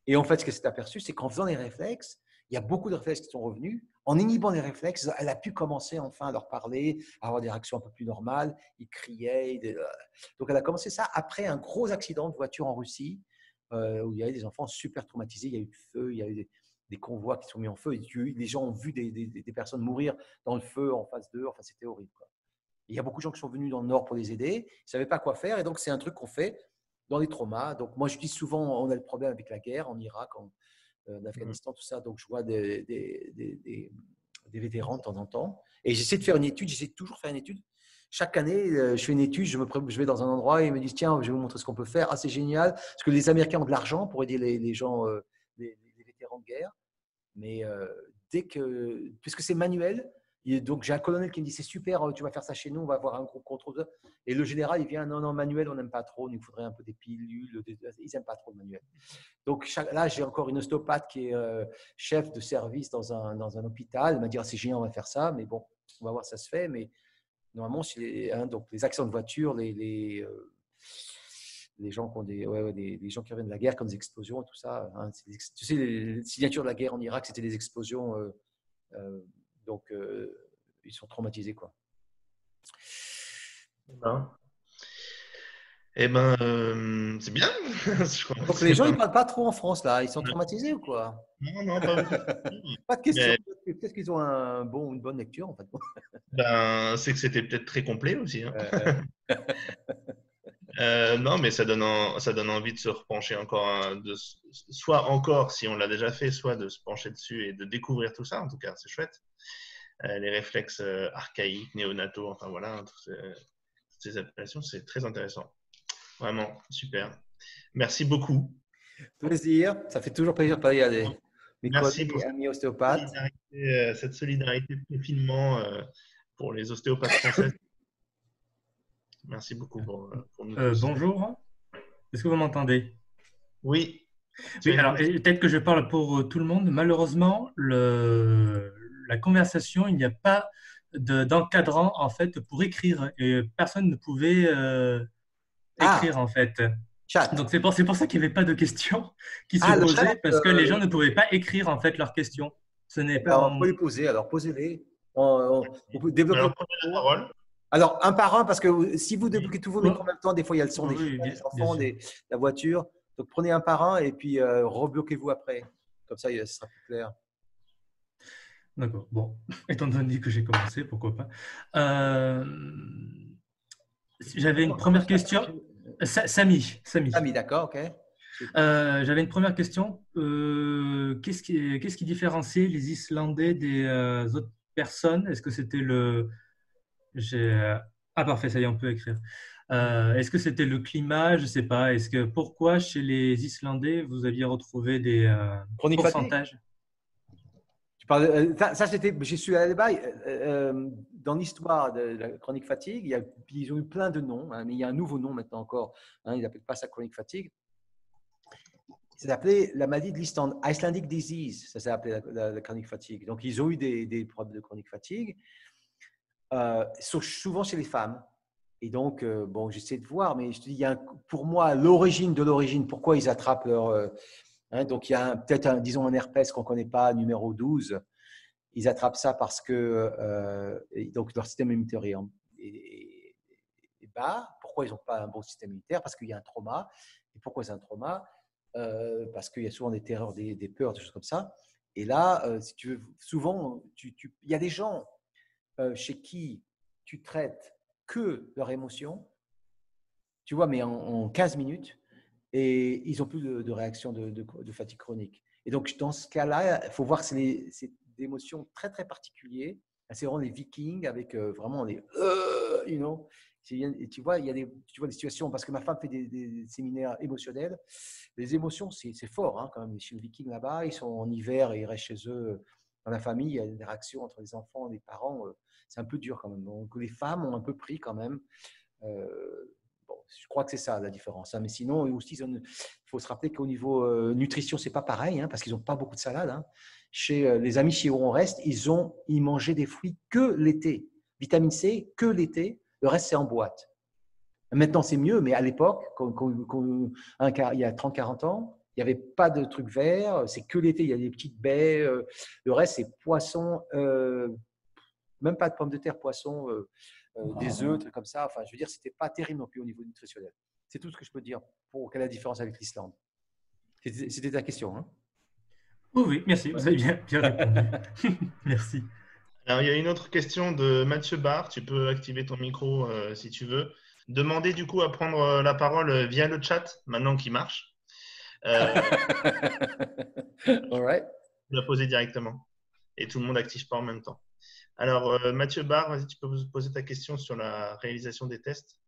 Et en fait, ce qu'elle s'est aperçue, c'est qu'en faisant les réflexes, il y a beaucoup de réflexes qui sont revenus. En inhibant les réflexes, elle a pu commencer enfin à leur parler, à avoir des réactions un peu plus normales. Ils criaient. Ils... Donc, elle a commencé ça après un gros accident de voiture en Russie euh, où il y avait des enfants super traumatisés. Il y a eu du feu, il y a eu des, des convois qui sont mis en feu. Les gens ont vu des, des, des personnes mourir dans le feu en face d'eux. Enfin, c'était horrible, quoi. Il y a beaucoup de gens qui sont venus dans le Nord pour les aider. Ils ne savaient pas quoi faire. Et donc, c'est un truc qu'on fait dans les traumas. Donc, moi, je dis souvent, on a le problème avec la guerre en Irak, en d'Afghanistan, tout ça. Donc, je vois des, des, des, des, des vétérans de temps en temps. Et j'essaie de faire une étude. J'essaie de toujours faire une étude. Chaque année, je fais une étude. Je, me pré... je vais dans un endroit et ils me disent, tiens, je vais vous montrer ce qu'on peut faire. Ah, c'est génial. Parce que les Américains ont de l'argent pour aider les, les gens, euh, les, les vétérans de guerre. Mais euh, dès que… Puisque c'est manuel. Et donc, j'ai un colonel qui me dit, c'est super, tu vas faire ça chez nous. On va avoir un groupe contrôle. Et le général, il vient, non, non, manuel, on n'aime pas trop. Il nous faudrait un peu des pilules. Des... Ils n'aiment pas trop le manuel. Donc là, j'ai encore une ostéopathe qui est euh, chef de service dans un, dans un hôpital. Elle m'a dit, oh, c'est génial, on va faire ça, mais bon, on va voir si ça se fait. Mais normalement, les, hein, donc, les accidents de voiture, les, les, euh, les, gens qui ont des, ouais, ouais, les, les gens qui reviennent de la guerre comme des explosions, tout ça. Hein, les, tu sais, les signatures de la guerre en Irak, c'était des explosions. Euh, euh, donc, euh, ils sont traumatisés, quoi. Ben. Eh ben, euh, c'est bien. Je crois Donc, les gens, bien. Ils parlent pas trop en France, là. Ils sont traumatisés ou quoi? Non, non, pas Pas de question. Mais... Peut-être qu'ils ont un bon, une bonne lecture, en fait. Ben, c'est que c'était peut-être très complet aussi. Hein. Euh... euh, non, mais ça donne, en... ça donne envie de se repencher encore, hein, de... soit encore, si on l'a déjà fait, soit de se pencher dessus et de découvrir tout ça. En tout cas, c'est chouette. Euh, les réflexes archaïques, néonataux, enfin voilà, toutes ces, toutes ces appellations, c'est très intéressant. Vraiment, super. Merci beaucoup. Plaisir. Ça fait toujours plaisir de parler à des, des collègues, des amis ostéopathes. Solidarité, cette solidarité de confinement pour les ostéopathes français. Merci beaucoup pour, pour nous. Euh, bonjour. Est-ce que vous m'entendez? Oui. Oui, alors, peut-être que je parle pour tout le monde. Malheureusement, le, la conversation, il n'y a pas de, d'encadrant, en fait, pour écrire. Et personne ne pouvait... Euh, écrire ah, en fait. Chat. Donc c'est pour, c'est pour ça qu'il n'y avait pas de questions qui se ah, posaient chat, parce que euh, les gens ne pouvaient pas écrire en fait leurs questions. Ce n'est pas. On peut les poser, alors posez-les. On, on peut développer. Alors, la parole. Alors un par un parce que si vous débloquez tout vos micros en même temps, des fois il y a le son des, oui, chiens, des enfants, des, la voiture. Donc prenez un par un et puis euh, rebloquez-vous après. Comme ça, ce sera plus clair. D'accord. Bon, étant donné que j'ai commencé, pourquoi pas. Euh... J'avais une première question. Samy. Samy, Samy d'accord, ok. Euh, J'avais une première question. Euh, qu'est-ce qui, qu'est-ce qui différenciait les Islandais des euh, autres personnes? Est-ce que c'était le… J'ai... Ah, parfait, ça y est, on peut écrire. Euh, est-ce que c'était le climat? Je ne sais pas. Est-ce que… Pourquoi chez les Islandais, vous aviez retrouvé des euh, pourcentages? Ça, c'était, j'y suis allé là-bas, euh, dans l'histoire de la chronique fatigue, il y a, ils ont eu plein de noms, hein, mais il y a un nouveau nom maintenant encore, hein, ils n'appellent pas ça chronique fatigue. C'est appelé la maladie de l'Islande, Icelandic Disease, ça s'est appelé la, la, la chronique fatigue. Donc, ils ont eu des, des problèmes de chronique fatigue, euh, sauf souvent chez les femmes. Et donc, euh, bon, j'essaie de voir, mais je te dis, il y a un, pour moi, l'origine de l'origine, pourquoi ils attrapent leur… Euh, Hein, donc, il y a peut-être, un, disons, un herpès qu'on ne connaît pas, numéro douze. Ils attrapent ça parce que euh, donc leur système immunitaire est, est, est bas. Pourquoi ils n'ont pas un bon système immunitaire? Parce qu'il y a un trauma. Et pourquoi c'est un trauma? euh, Parce qu'il y a souvent des terreurs, des, des peurs, des choses comme ça. Et là, euh, si tu veux, souvent, tu, tu, il y a des gens euh, chez qui tu traites que leur émotion, tu vois, mais en, en quinze minutes. Et ils n'ont plus de, de réaction de, de, de fatigue chronique. Et donc, dans ce cas-là, il faut voir que c'est des, des émotions très, très particulières. C'est vraiment des Vikings avec euh, vraiment des euh, you know. Et tu vois, il y a des, tu vois des situations, parce que ma femme fait des, des, des séminaires émotionnels. Les émotions, c'est fort hein, quand même. Chez les Vikings là-bas, ils sont en hiver et ils restent chez eux dans la famille. Il y a des réactions entre les enfants et les parents. Euh, c'est un peu dur quand même. Donc, les femmes ont un peu pris quand même. Euh, bon, je crois que c'est ça la différence. Hein. Mais sinon, aussi, ils ont une... il faut se rappeler qu'au niveau euh, nutrition, c'est pas pareil hein, parce qu'ils n'ont pas beaucoup de salade. Hein. Chez les amis chez où on reste, ils ont ils mangeaient des fruits que l'été. Vitamine C, que l'été. Le reste, c'est en boîte. Maintenant, c'est mieux, mais à l'époque, il y a trente à quarante ans, il n'y avait pas de trucs verts. C'est que l'été, il y a des petites baies. Euh, le reste, c'est poisson, euh, même pas de pommes de terre, poisson, euh, euh, oh, des œufs, trucs comme ça. Enfin, je veux dire, ce n'était pas terrible non plus au niveau nutritionnel. C'est tout ce que je peux dire pour quelle est la différence avec l'Islande. C'était ta question, hein? Oh oui, merci, vous avez bien, bien répondu. Merci. Alors, il y a une autre question de Mathieu Barr. Tu peux activer ton micro euh, si tu veux. Demandez du coup à prendre la parole via le chat, maintenant qu'il marche. Euh, All right. Tu l'as posé directement et tout le monde n'active pas en même temps. Alors, euh, Mathieu Barr, vas-y, tu peux poser ta question sur la réalisation des tests.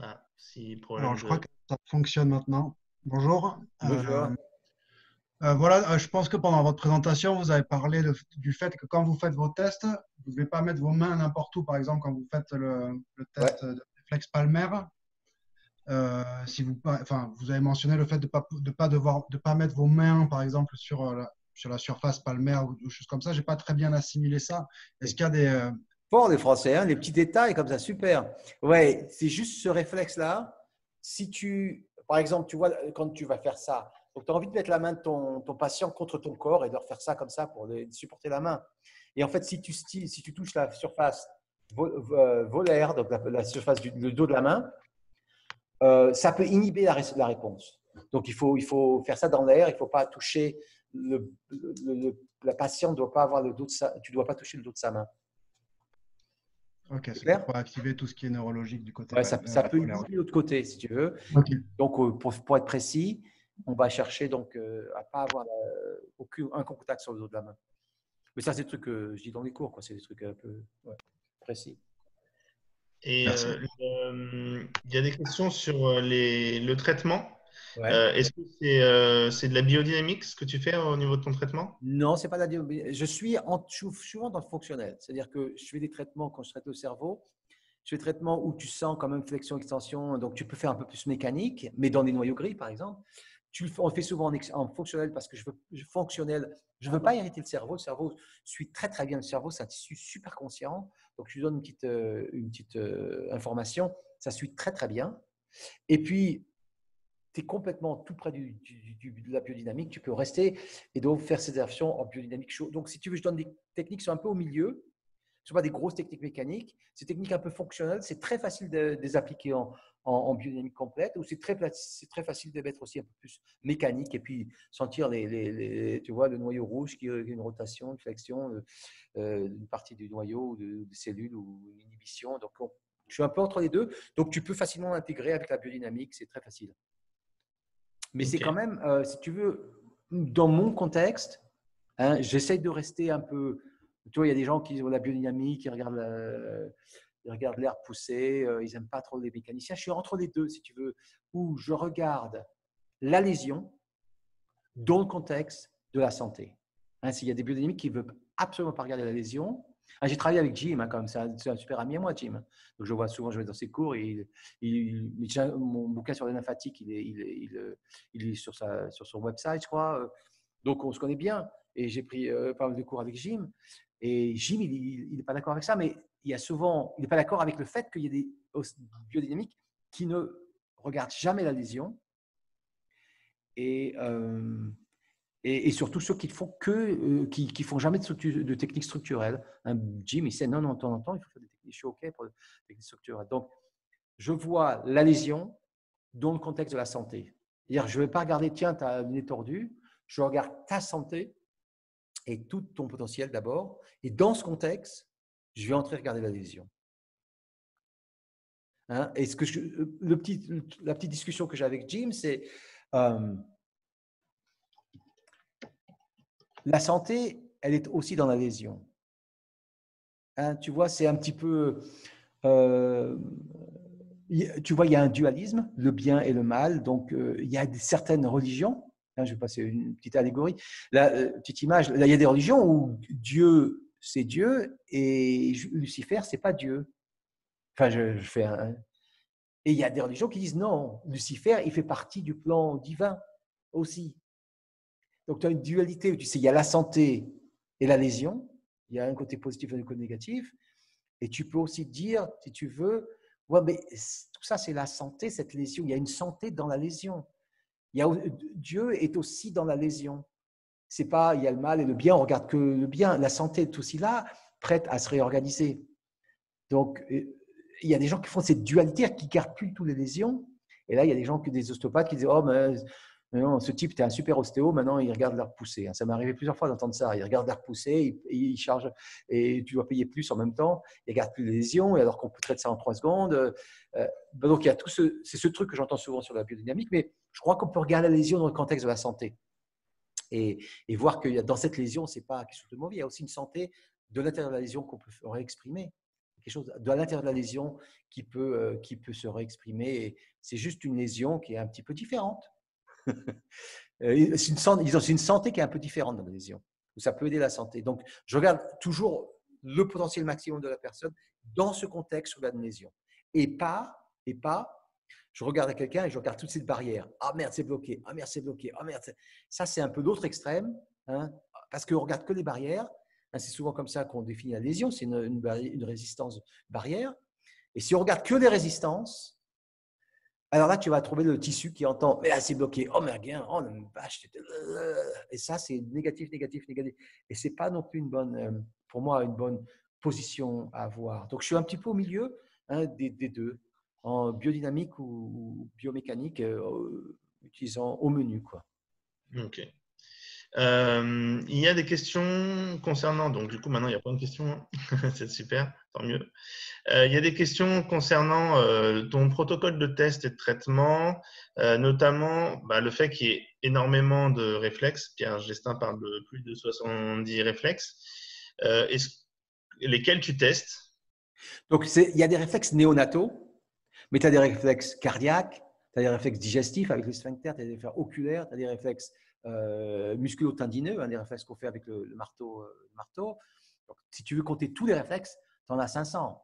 Ah, si, problème Alors, je de... crois que ça fonctionne maintenant. Bonjour. Bonjour. Euh, euh, voilà, euh, je pense que pendant votre présentation, vous avez parlé de, du fait que quand vous faites vos tests, vous ne devez pas mettre vos mains n'importe où. Par exemple, quand vous faites le, le test ouais. de réflexe palmaire, euh, si vous, enfin, vous avez mentionné le fait de ne pas, de pas, devoir, de pas mettre vos mains, par exemple, sur la, sur la surface palmaire ou, ou choses comme ça. Je n'ai pas très bien assimilé ça. Est-ce qu'il y a des… Euh... Fort les Français, hein, les petits détails comme ça, super. Ouais, c'est juste ce réflexe-là. Si tu… Par exemple, tu vois, quand tu vas faire ça, tu as envie de mettre la main de ton, ton patient contre ton corps et de leur faire ça comme ça pour les, supporter la main. Et en fait, si tu, si tu touches la surface volaire, donc la, la surface du le dos de la main, euh, ça peut inhiber la, la réponse. Donc, il faut, il faut faire ça dans l'air. Il ne faut pas toucher le, le, le la patiente doit pas avoir le dos de sa, tu ne dois pas toucher le dos de sa main. Ok, c'est pour activer tout ce qui est neurologique du côté. Ouais, ça, ça peut être de l'autre côté, si tu veux. Okay. Donc, pour, pour être précis, on va chercher donc, euh, à ne pas avoir euh, aucun un contact sur le dos de la main. Mais ça, c'est des trucs que je dis dans les cours. C'est des trucs un peu ouais, précis. Et il euh, euh, y a des questions sur les, le traitement. Ouais. Euh, Est-ce que c'est euh, c'est de la biodynamique ce que tu fais au niveau de ton traitement? Non, c'est pas de la biodynamique. Je suis en, souvent dans le fonctionnel. C'est-à-dire que je fais des traitements quand je traite le cerveau. Je fais des traitements où tu sens quand même flexion, extension. Donc, tu peux faire un peu plus mécanique, mais dans les noyaux gris, par exemple. Tu, on le fait souvent en, en fonctionnel parce que je veux, fonctionnel, je veux pas irriter le cerveau. Le cerveau, je suis très, très bien. Le cerveau, c'est un tissu super conscient. Donc, je lui donne une petite, euh, une petite euh, information. Ça suit très, très bien. Et puis… tu es complètement tout près du, du, du, de la biodynamique, tu peux rester et donc faire ces actions en biodynamique chaude. Donc, si tu veux, je donne des techniques qui sont un peu au milieu, ce ne sont pas des grosses techniques mécaniques, ces techniques un peu fonctionnelles, c'est très facile de, de les appliquer en, en, en biodynamique complète ou c'est très, très facile de mettre aussi un peu plus mécanique et puis sentir les, les, les, tu vois, le noyau rouge qui a une rotation, une flexion, euh, une partie du noyau, de, de cellules ou une inhibition. Donc, on, je suis un peu entre les deux. Donc, tu peux facilement l'intégrer avec la biodynamique, c'est très facile. Mais okay. C'est quand même, euh, si tu veux, dans mon contexte, hein, j'essaye de rester un peu… Tu vois, il y a des gens qui ont la biodynamique, qui regardent l'air la, pousser, euh, ils n'aiment pas trop les mécaniciens. Je suis entre les deux, si tu veux, où je regarde la lésion dans le contexte de la santé. Hein, s'il y a des biodynamiques qui ne veulent absolument pas regarder la lésion… Ah, j'ai travaillé avec Jim, hein, c'est un, un super ami à moi, Jim. Donc, je vois souvent, je vais dans ses cours. Et il, il, mon bouquin sur les lymphatiques, il est, il est, il est, il est sur, sa, sur son website, je crois. Donc, on se connaît bien. Et j'ai pris euh, pas mal de cours avec Jim. Et Jim, il n'est pas d'accord avec ça, mais il y a souvent, il n'est pas d'accord avec le fait qu'il y ait des biodynamiques qui ne regardent jamais la lésion. Et… Euh, Et, et surtout ceux qui ne font, euh, qui, qui font jamais de, de techniques structurelles. Hein, Jim, il sait, non, non, de temps en temps, il faut faire des techniques. Je suis OK pour des techniques structurelles. Donc, je vois la lésion dans le contexte de la santé. C'est-à-dire, je ne vais pas regarder, tiens, tu as le nez tordu. Je regarde ta santé et tout ton potentiel d'abord. Et dans ce contexte, je vais entrer regarder la lésion. Hein, et ce que je, le petit, la petite discussion que j'ai avec Jim, c'est… Euh, la santé, elle est aussi dans l'adhésion. Hein, tu vois, c'est un petit peu… Euh, tu vois, il y a un dualisme, le bien et le mal. Donc, euh, il y a certaines religions. Hein, je vais passer une petite allégorie. La euh, petite image, là, il y a des religions où Dieu, c'est Dieu et Lucifer, c'est pas Dieu. Enfin, je, je fais un… Et il y a des religions qui disent non, Lucifer, il fait partie du plan divin aussi. Donc, tu as une dualité où tu sais, il y a la santé et l'adhésion. Il y a un côté positif et un côté négatif. Et tu peux aussi dire, si tu veux, ouais, mais tout ça, c'est la santé, cette lésion. Il y a une santé dans la lésion. Il y a, Dieu est aussi dans la lésion. C'est pas, il y a le mal et le bien, on regarde que le bien. La santé est aussi là, prête à se réorganiser. Donc, il y a des gens qui font cette dualité, qui ne gardent plus toutes les lésions. Et là, il y a des gens, des ostéopathes qui disent « Oh, mais non, ce type, tu es un super ostéo, maintenant, il regarde la repoussée. » Ça m'est arrivé plusieurs fois d'entendre ça. Il regarde la repoussée, il, il charge et tu dois payer plus en même temps. Il ne regarde plus les lésions alors qu'on peut traiter ça en trois secondes. Euh, ben donc, il y a tout ce, c'est ce truc que j'entends souvent sur la biodynamique, mais je crois qu'on peut regarder la lésion dans le contexte de la santé et, et voir que dans cette lésion, ce n'est pas quelque chose de mauvais. Il y a aussi une santé de l'intérieur de la lésion qu'on peut réexprimer. Quelque chose de l'intérieur de la lésion qui peut, euh, qui peut se réexprimer. C'est juste une lésion qui est un petit peu différente. C'est une, une santé qui est un peu différente dans la lésion. Ça peut aider la santé. Donc, je regarde toujours le potentiel maximum de la personne dans ce contexte où il y a une lésion. Et pas, et pas, je regarde à quelqu'un et je regarde toutes ces barrières. Ah merde, c'est bloqué. Ah merde, c'est bloqué. Ah merde, ça, c'est un peu l'autre extrême. Hein, parce qu'on ne regarde que les barrières. C'est souvent comme ça qu'on définit la lésion, c'est une, une, une résistance barrière. Et si on regarde que les résistances, alors là, tu vas trouver le tissu qui entend « Mais là, c'est bloqué. Oh, mais rien. Oh, la vache. » Et ça, c'est négatif, négatif, négatif. Et ce n'est pas non plus, une bonne, pour moi, une bonne position à avoir. Donc, je suis un petit peu au milieu hein, des, des deux, en biodynamique ou biomécanique, euh, utilisant au menu. Quoi. OK. Euh, il y a des questions concernant, donc du coup maintenant il n'y a pas de questions, c'est super, tant mieux. Euh, il y a des questions concernant euh, ton protocole de test et de traitement, euh, notamment bah, le fait qu'il y ait énormément de réflexes. Pierre Gestin parle de plus de soixante-dix réflexes, euh, lesquels tu testes? Donc il y a des réflexes néonataux, mais tu as des réflexes cardiaques, tu as des réflexes digestifs avec les sphincters, tu as des réflexes oculaires, tu as des réflexes Euh, musculo-tendineux, hein, les réflexes qu'on fait avec le, le marteau. Euh, le marteau. Donc, si tu veux compter tous les réflexes, tu en as cinq cents.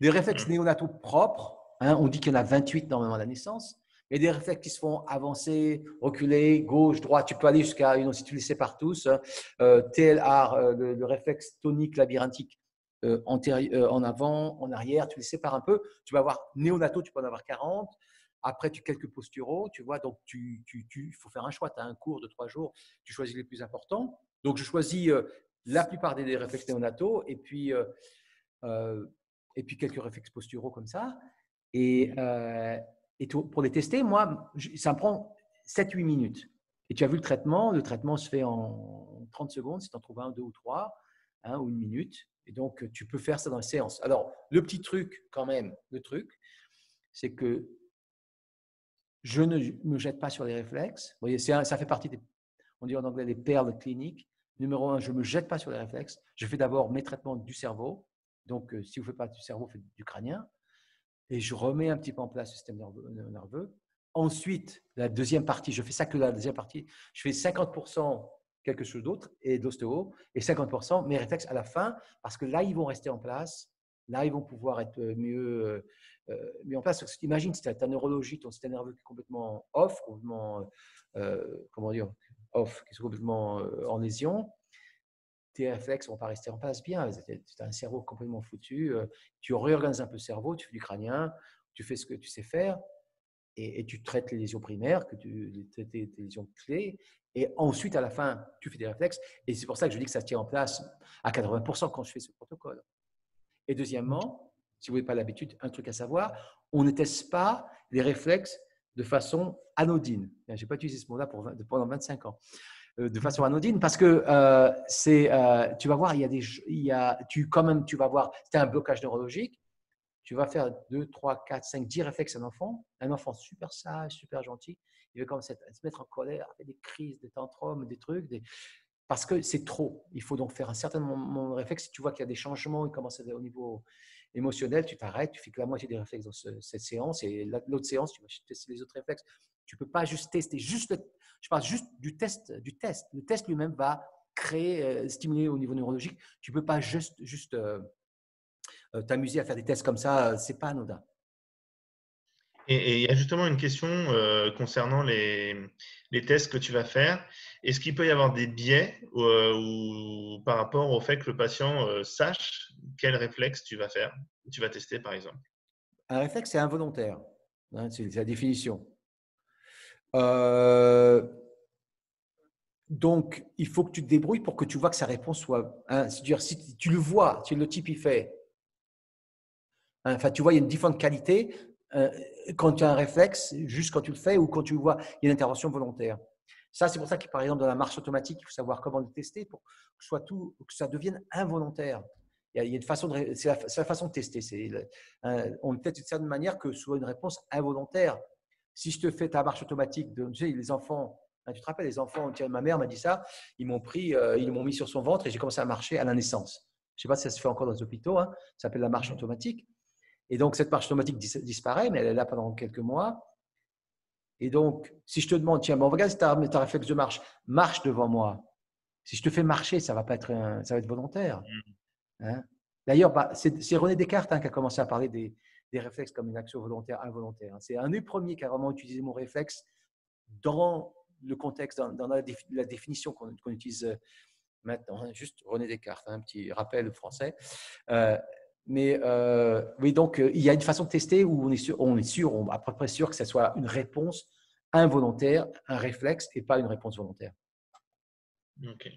Les réflexes néonataux propres, hein, on dit qu'il y en a vingt-huit normalement à la naissance, mais des réflexes qui se font avancer, reculer, gauche, droite, tu peux aller jusqu'à, si tu les sépares tous, hein, euh, T L R, euh, le, le réflexe tonique labyrinthique euh, euh, en avant, en arrière, tu les sépares un peu, tu vas avoir néonataux, tu peux en avoir quarante. Après, tu quelques posturaux, tu vois, donc tu, tu, tu faut faire un choix. Tu as un cours de trois jours, tu choisis les plus importants. Donc, je choisis euh, la plupart des, des réflexes néonataux et puis, euh, euh, et puis quelques réflexes posturaux comme ça. Et, euh, et tout, pour les tester, moi, je, ça me prend sept à huit minutes. Et tu as vu le traitement, le traitement se fait en trente secondes, si tu en trouves un, deux ou trois, hein, ou une minute. Et donc, tu peux faire ça dans les séances. Alors, le petit truc quand même, le truc, c'est que je ne me jette pas sur les réflexes. Vous voyez, un, ça fait partie des, on dit en anglais, les perles cliniques. Numéro un, je ne me jette pas sur les réflexes. Je fais d'abord mes traitements du cerveau. Donc, euh, si vous ne faites pas du cerveau, faites du crânien. Et je remets un petit peu en place le système nerveux. Ensuite, la deuxième partie, je fais ça que la deuxième partie. Je fais cinquante pour cent quelque chose d'autre et d'ostéo et cinquante pour cent mes réflexes à la fin parce que là, ils vont rester en place. Là, ils vont pouvoir être mieux, euh, mieux en place. Imagine, si tu as ta neurologie, ton système nerveux qui est complètement off, complètement, euh, comment dire, off, qui est complètement euh, en lésion, tes réflexes ne vont pas rester en place bien. Tu as un cerveau complètement foutu. Euh, tu réorganises un peu le cerveau, tu fais du crânien, tu fais ce que tu sais faire et, et tu traites les lésions primaires, que tu, tes, tes lésions clés. Et ensuite, à la fin, tu fais des réflexes. Et c'est pour ça que je dis que ça tient en place à quatre-vingts pour cent quand je fais ce protocole. Et deuxièmement, si vous n'avez pas l'habitude, un truc à savoir, on ne teste pas les réflexes de façon anodine. Je n'ai pas utilisé ce mot-là pendant vingt-cinq ans. De façon anodine, parce que euh, c'est, euh, tu vas voir, il y a des, il y a, tu, quand même, tu vas voir, tu as un blocage neurologique, tu vas faire deux, trois, quatre, cinq, dix réflexes à un enfant, un enfant super sage, super gentil, il va commencer à se mettre en colère, à faire des crises, des tantrums, des trucs, des... parce que c'est trop. Il faut donc faire un certain moment de réflexe. Si tu vois qu'il y a des changements, il commence à, au niveau émotionnel, tu t'arrêtes, tu fais que la moitié des réflexes dans ce, cette séance et l'autre séance, tu vas tester les autres réflexes. Tu ne peux pas juste tester, juste le, je parle juste du test, du test. Le test lui-même va créer, euh, stimuler au niveau neurologique. Tu ne peux pas juste, juste euh, euh, t'amuser à faire des tests comme ça, euh, ce n'est pas anodin. Et il y a justement une question euh, concernant les, les tests que tu vas faire. Est-ce qu'il peut y avoir des biais euh, ou, par rapport au fait que le patient euh, sache quel réflexe tu vas faire, tu vas tester par exemple? Un réflexe, c'est involontaire. Hein, c'est la définition. Euh, donc, il faut que tu te débrouilles pour que tu vois que sa réponse soit… Hein, c'est-à-dire, si tu le vois, si le type il fait… Hein, enfin, tu vois, il y a une différente qualité… quand tu as un réflexe, juste quand tu le fais ou quand tu vois, il y a une intervention volontaire. Ça, c'est pour ça que, par exemple, dans la marche automatique, il faut savoir comment le tester pour que, soit tout, que ça devienne involontaire. Il y a une façon de, c'est la, c'est la façon de tester. C'est, euh, on le teste d'une certaine manière que ce soit une réponse involontaire. Si je te fais ta marche automatique, de, tu sais, les enfants, hein, tu te rappelles, les enfants, tiens, ma mère m'a dit ça, ils m'ont pris, euh, ils m'ont mis sur son ventre et j'ai commencé à marcher à la naissance. Je ne sais pas si ça se fait encore dans les hôpitaux, hein, ça s'appelle la marche automatique. Et donc, cette marche automatique disparaît, mais elle est là pendant quelques mois. Et donc, si je te demande, tiens, bon, regarde si tu as un réflexe de marche, marche devant moi. Si je te fais marcher, ça va pas être, un, ça va être volontaire. Hein? D'ailleurs, bah, c'est, c'est René Descartes hein, qui a commencé à parler des, des réflexes comme une action volontaire, involontaire. C'est un des premiers qui a vraiment utilisé mon réflexe dans le contexte, dans, dans la, défi, la définition qu'on, qu'on utilise maintenant. Hein? Juste René Descartes, un hein, petit rappel français. Euh, Mais euh, oui, donc euh, il y a une façon de tester où on est sûr, on est sûr, on, à peu près sûr que ce soit une réponse involontaire, un réflexe et pas une réponse volontaire. Ok.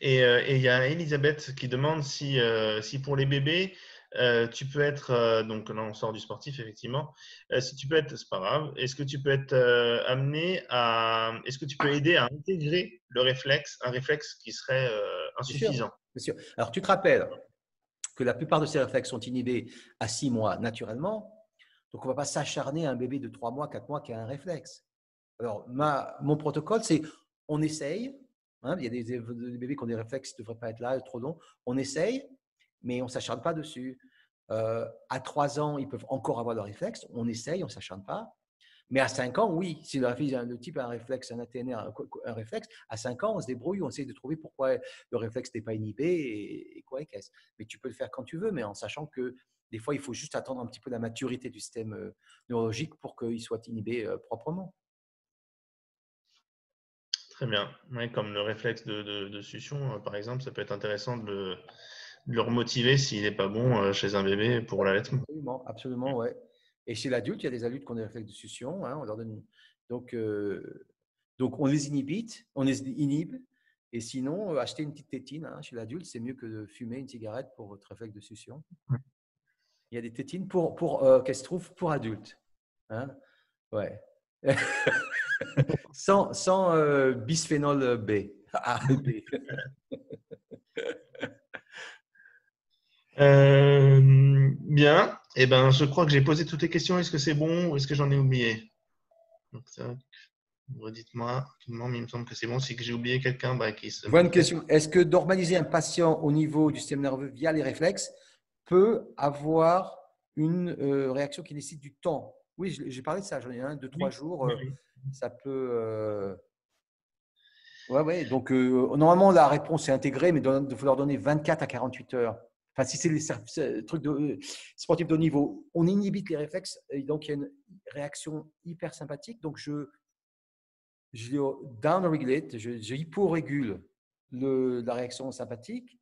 Et il euh, y a Elisabeth qui demande si, euh, si pour les bébés, euh, tu peux être, euh, donc là on sort du sportif effectivement, euh, si tu peux être, c'est pas grave, est-ce que tu peux être euh, amené à, est-ce que tu peux aider à intégrer le réflexe, un réflexe qui serait euh, insuffisant? Bien sûr. Bien sûr. Alors tu te rappelles que la plupart de ces réflexes sont inhibés à six mois naturellement. Donc, on ne va pas s'acharner à un bébé de trois mois, quatre mois qui a un réflexe. Alors, ma, mon protocole, c'est on essaye. Hein, il y a des, des bébés qui ont des réflexes qui ne devraient pas être là, trop longs. On essaye, mais on ne s'acharne pas dessus. Euh, à trois ans, ils peuvent encore avoir leur réflexe. On essaye, on ne s'acharne pas. Mais à cinq ans, oui, si le, le type a un réflexe, un A T N R, un, un réflexe, à cinq ans, on se débrouille, on essaie de trouver pourquoi le réflexe n'est pas inhibé et, et quoi et qu'est-ce. Mais tu peux le faire quand tu veux, mais en sachant que des fois, il faut juste attendre un petit peu la maturité du système neurologique pour qu'il soit inhibé proprement. Très bien. Oui, comme le réflexe de, de, de succion, par exemple, ça peut être intéressant de le, de le remotiver s'il n'est pas bon chez un bébé pour l'allaitement. Absolument, absolument, ouais. Et chez l'adulte, il y a des adultes qui ont des réflexes de succion. Hein, on leur donne, donc, euh, donc, on les inhibe, on les inhibe. Et sinon, acheter une petite tétine hein, chez l'adulte, c'est mieux que de fumer une cigarette pour votre réflexe de succion. Il y a des tétines pour, pour, euh, qu'elles se trouvent pour adultes. Hein, ouais. sans sans euh, bisphénol B. Ah, B. Euh, bien, eh ben, je crois que j'ai posé toutes les questions. Est-ce que c'est bon ou est-ce que j'en ai oublié? Donc, redites-moi, mais il me semble que c'est bon. Si j'ai oublié quelqu'un, bah, qui se… Bonne question. Est-ce que normaliser un patient au niveau du système nerveux via les réflexes peut avoir une euh, réaction qui nécessite du temps? Oui, j'ai parlé de ça. J'en ai un, deux, trois oui. jours. Euh, oui. Ça peut… Euh... Ouais, ouais. Donc, euh, normalement, la réponse est intégrée, mais il faut leur donner vingt-quatre à quarante-huit heures. Enfin, si c'est les trucs de sportifs de haut niveau, on inhibe les réflexes et donc il y a une réaction hyper sympathique. Donc, je, je down-regulate, je, je hyporégule le, la réaction sympathique.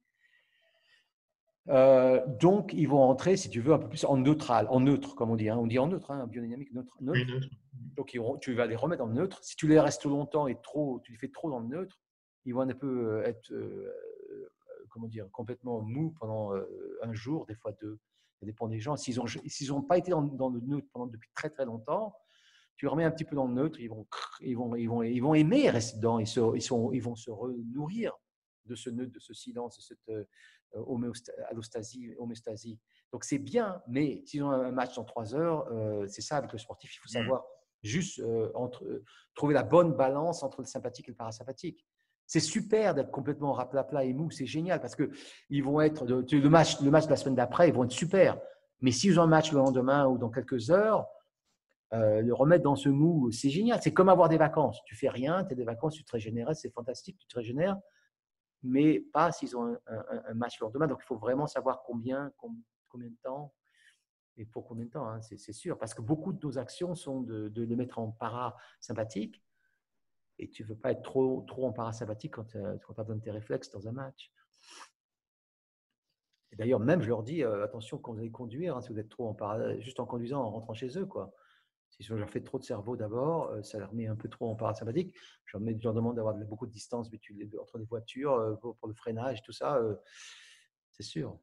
Euh, donc, ils vont rentrer, si tu veux, un peu plus en neutral, en neutre, comme on dit. Hein. On dit en neutre, hein, biodynamique, neutre. neutre. Donc, ils vont, tu vas les remettre en neutre. Si tu les restes longtemps et trop, tu les fais trop dans le neutre, ils vont un peu être… Euh, comment dire, complètement mou pendant un jour, des fois deux, ça dépend des gens. S'ils n'ont s'ils ont pas été dans, dans le neutre pendant, depuis très très longtemps, tu les remets un petit peu dans le neutre, ils vont, ils vont, ils vont, ils vont aimer rester dedans, ils, se, ils, sont, ils vont se renourrir de ce neutre, de ce silence, de cette euh, homéostasie, homéostasie. Donc c'est bien, mais s'ils ont un match dans trois heures, euh, c'est ça avec le sportif, il faut savoir juste euh, entre, euh, trouver la bonne balance entre le sympathique et le parasympathique. C'est super d'être complètement raplapla et mou, c'est génial parce que ils vont être le match, le match de la semaine d'après, ils vont être super. Mais s'ils ont un match le lendemain ou dans quelques heures, euh, le remettre dans ce mou, c'est génial. C'est comme avoir des vacances. Tu fais rien, tu as des vacances, tu te régénères, c'est fantastique, tu te régénères. Mais pas s'ils ont un, un, un match le lendemain. Donc il faut vraiment savoir combien, combien de temps. Et pour combien de temps, hein, c'est sûr. Parce que beaucoup de nos actions sont de, de les mettre en parasympathique. Et tu ne veux pas être trop, trop en parasympathique quand tu as besoin de tes réflexes dans un match. Et d'ailleurs, même, je leur dis, euh, attention quand vous allez conduire, hein, si vous êtes trop en para... juste en conduisant, en rentrant chez eux, quoi. Si je leur fais trop de cerveau d'abord, euh, ça leur met un peu trop en parasympathique. Je leur, mets, je leur demande d'avoir beaucoup de distance entre les voitures, euh, pour le freinage, tout ça. Euh, c'est sûr.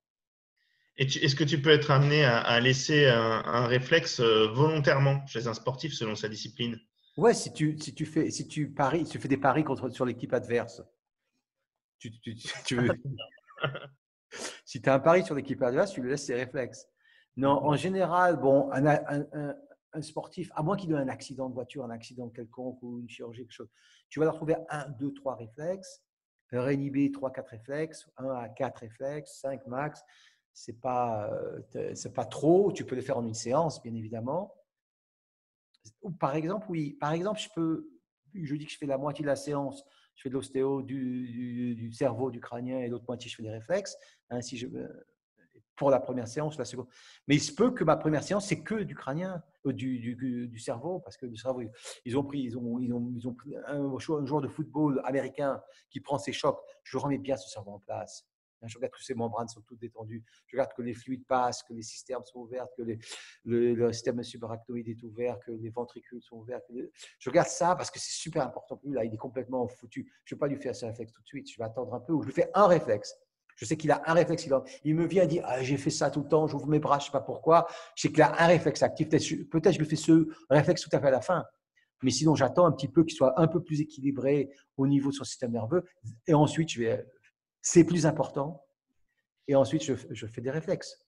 Est-ce que tu peux être amené à laisser un, un réflexe volontairement chez un sportif selon sa discipline? Ouais, si tu, si tu fais, si tu paries, si tu fais des paris contre, sur l'équipe adverse. Tu, tu, tu, tu veux... Si tu as un pari sur l'équipe adverse, tu lui laisses ses réflexes. Non, en général, bon, un, un, un, un sportif, à moins qu'il ait un accident de voiture, un accident quelconque ou une chirurgie, quelque chose, tu vas leur trouver un, deux, trois réflexes, un réinhibé, trois, quatre réflexes, un à quatre réflexes, cinq max. C'est pas, c'est pas trop. Tu peux les faire en une séance, bien évidemment. Ou par exemple, oui. Par exemple, je peux. Je dis que je fais la moitié de la séance. Je fais de l'ostéo, du, du, du cerveau, du crânien, et l'autre moitié, je fais des réflexes. Hein, si je, pour la première séance, la seconde. Mais il se peut que ma première séance, c'est que du crânien, euh, du, du, du cerveau, parce que le cerveau, ils ont pris, ils ont, ils ont, ils ont pris un, un joueur de football américain qui prend ses chocs. Je remets bien ce cerveau en place. Je regarde que ces membranes sont toutes détendues. Je regarde que les fluides passent, que les cisternes sont ouvertes, que les, le, le système subarachnoïde est ouvert, que les ventricules sont ouverts. Les... Je regarde ça parce que c'est super important. Lui, là, il est complètement foutu. Je ne vais pas lui faire ce réflexe tout de suite. Je vais attendre un peu ou je lui fais un réflexe. Je sais qu'il a un réflexe. Il, en... il me vient et dit ah, j'ai fait ça tout le temps, j'ouvre mes bras, je ne sais pas pourquoi. Je sais qu'il a un réflexe actif. Peut-être je... Peut je lui fais ce réflexe tout à fait à la fin. Mais sinon, j'attends un petit peu qu'il soit un peu plus équilibré au niveau de son système nerveux. Et ensuite, je vais. C'est plus important. Et ensuite, je, je fais des réflexes.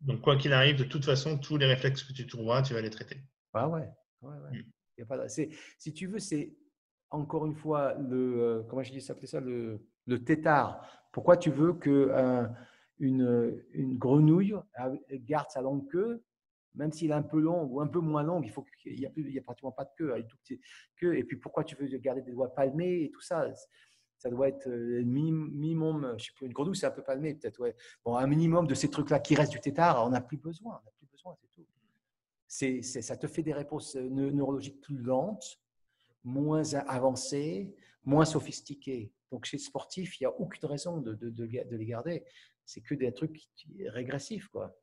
Donc, quoi qu'il arrive, de toute façon, tous les réflexes que tu trouveras, tu vas les traiter. Ah ouais, ouais, ouais. Mmh. Y a pas, si tu veux, c'est encore une fois le, comment je dis ça, ça le, le tétard. Pourquoi tu veux que un, une, une grenouille garde sa longue queue, même s'il est un peu long ou un peu moins longue, il faut qu'il n'y a, a pratiquement pas de queue, une toute petite queue. Et puis, pourquoi tu veux garder des doigts palmés et tout ça? Ça doit être un minimum, je sais plus, une grenouille, c'est un peu palmé peut-être, ouais. Bon, un minimum de ces trucs-là qui restent du tétard, on n'a plus besoin, on n'a plus besoin, c'est tout. C'est, c'est, ça te fait des réponses neurologiques plus lentes, moins avancées, moins sophistiquées. Donc, chez le sportif, il n'y a aucune raison de, de, de, de les garder. C'est que des trucs régressifs, quoi.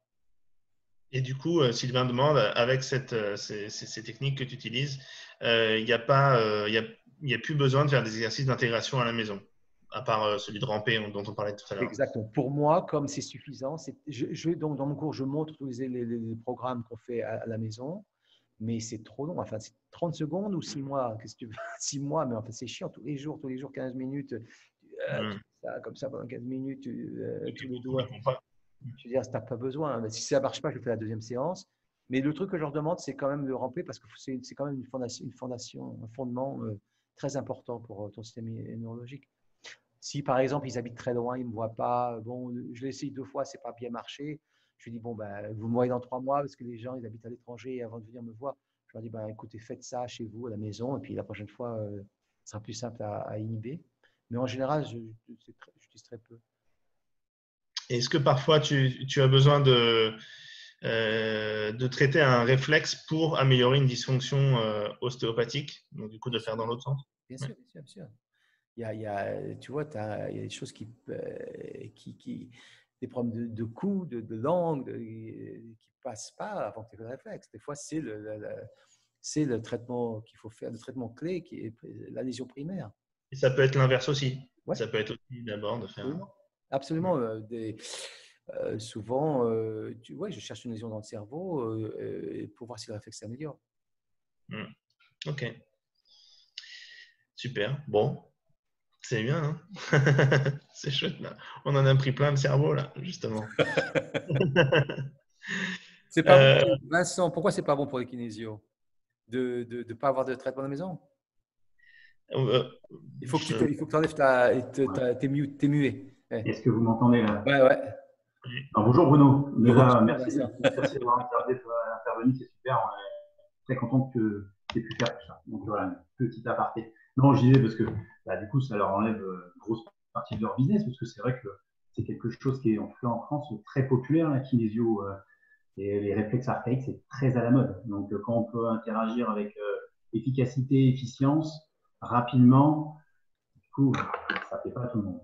Et du coup, Sylvain demande, avec cette, ces, ces, ces techniques que tu utilises, euh, il n'y a pas… Euh, il y a... Il n'y a plus besoin de faire des exercices d'intégration à la maison, à part celui de ramper dont on parlait tout à l'heure. Exactement. Pour moi, comme c'est suffisant, c'est, je, je, donc dans mon cours, je montre tous les, les, les programmes qu'on fait à, à la maison, mais c'est trop long. Enfin, c'est trente secondes ou six mois. Qu'est-ce que tu veux ? six mois, mais enfin, c'est chiant. Tous les jours, tous les jours, quinze minutes. Euh, mmh. ça, comme ça, pendant quinze minutes, euh, tous les doigts. Je veux dire, tu n'as pas besoin. Mais si ça ne marche pas, je fais la deuxième séance. Mais le truc que je leur demande, c'est quand même de ramper parce que c'est, c'est quand même une fondation, une fondation un fondement… Euh, très important pour ton système neurologique. Si, par exemple, ils habitent très loin, ils ne me voient pas, bon, je l'ai essayé deux fois, ce n'est pas bien marché. Je lui dis, bon, ben, vous me voyez dans trois mois parce que les gens, ils habitent à l'étranger et avant de venir me voir, je leur dis, ben, écoutez, faites ça chez vous, à la maison, et puis la prochaine fois, euh, ce sera plus simple à, à inhiber. Mais en général, je, je, je, je dis très peu. Est-ce que parfois, tu, tu as besoin de, euh, de traiter un réflexe pour améliorer une dysfonction euh, ostéopathique, donc du coup, de faire dans l'autre sens? Bien sûr, bien sûr, bien sûr. Il y a, il y a, tu vois, t'as, il y a des choses qui, qui, qui des problèmes de, de cou, de, de langue, de, qui passent pas avant que tu aies le réflexe. Des fois, c'est le, le, le, c'est le traitement qu'il faut faire, le traitement clé qui est la lésion primaire. Et ça peut être l'inverse aussi. Ouais. Ça peut être aussi d'abord de faire. Absolument. Absolument. Ouais. Des, euh, souvent, euh, tu, ouais, je cherche une lésion dans le cerveau euh, pour voir si le réflexe s'améliore. Mmh. Ok. Super, bon, c'est bien, hein. C'est chouette là. On en a pris plein le cerveau là, justement. C'est pas euh... bon. Vincent, pourquoi c'est pas bon pour les kinésios? de ne pas avoir de traitement à la maison. Euh, il faut que je... tu il faut que enlèves ta, ta, ta, tes, mu, tes muets. Ouais. Est-ce que vous m'entendez là? Ouais, ouais. Alors, bonjour Bruno. Déjà, merci, merci d'avoir intervenu, c'est super. On est très content que tu aies pu faire tout ça. Donc voilà, petit aparté. Non, j'y vais parce que bah, du coup, ça leur enlève une grosse partie de leur business parce que c'est vrai que c'est quelque chose qui est en fait en France très populaire, la kinésio euh, et les réflexes archaïques, c'est très à la mode. Donc quand on peut interagir avec euh, efficacité, efficience, rapidement, du coup, ça ne fait pas tout le monde.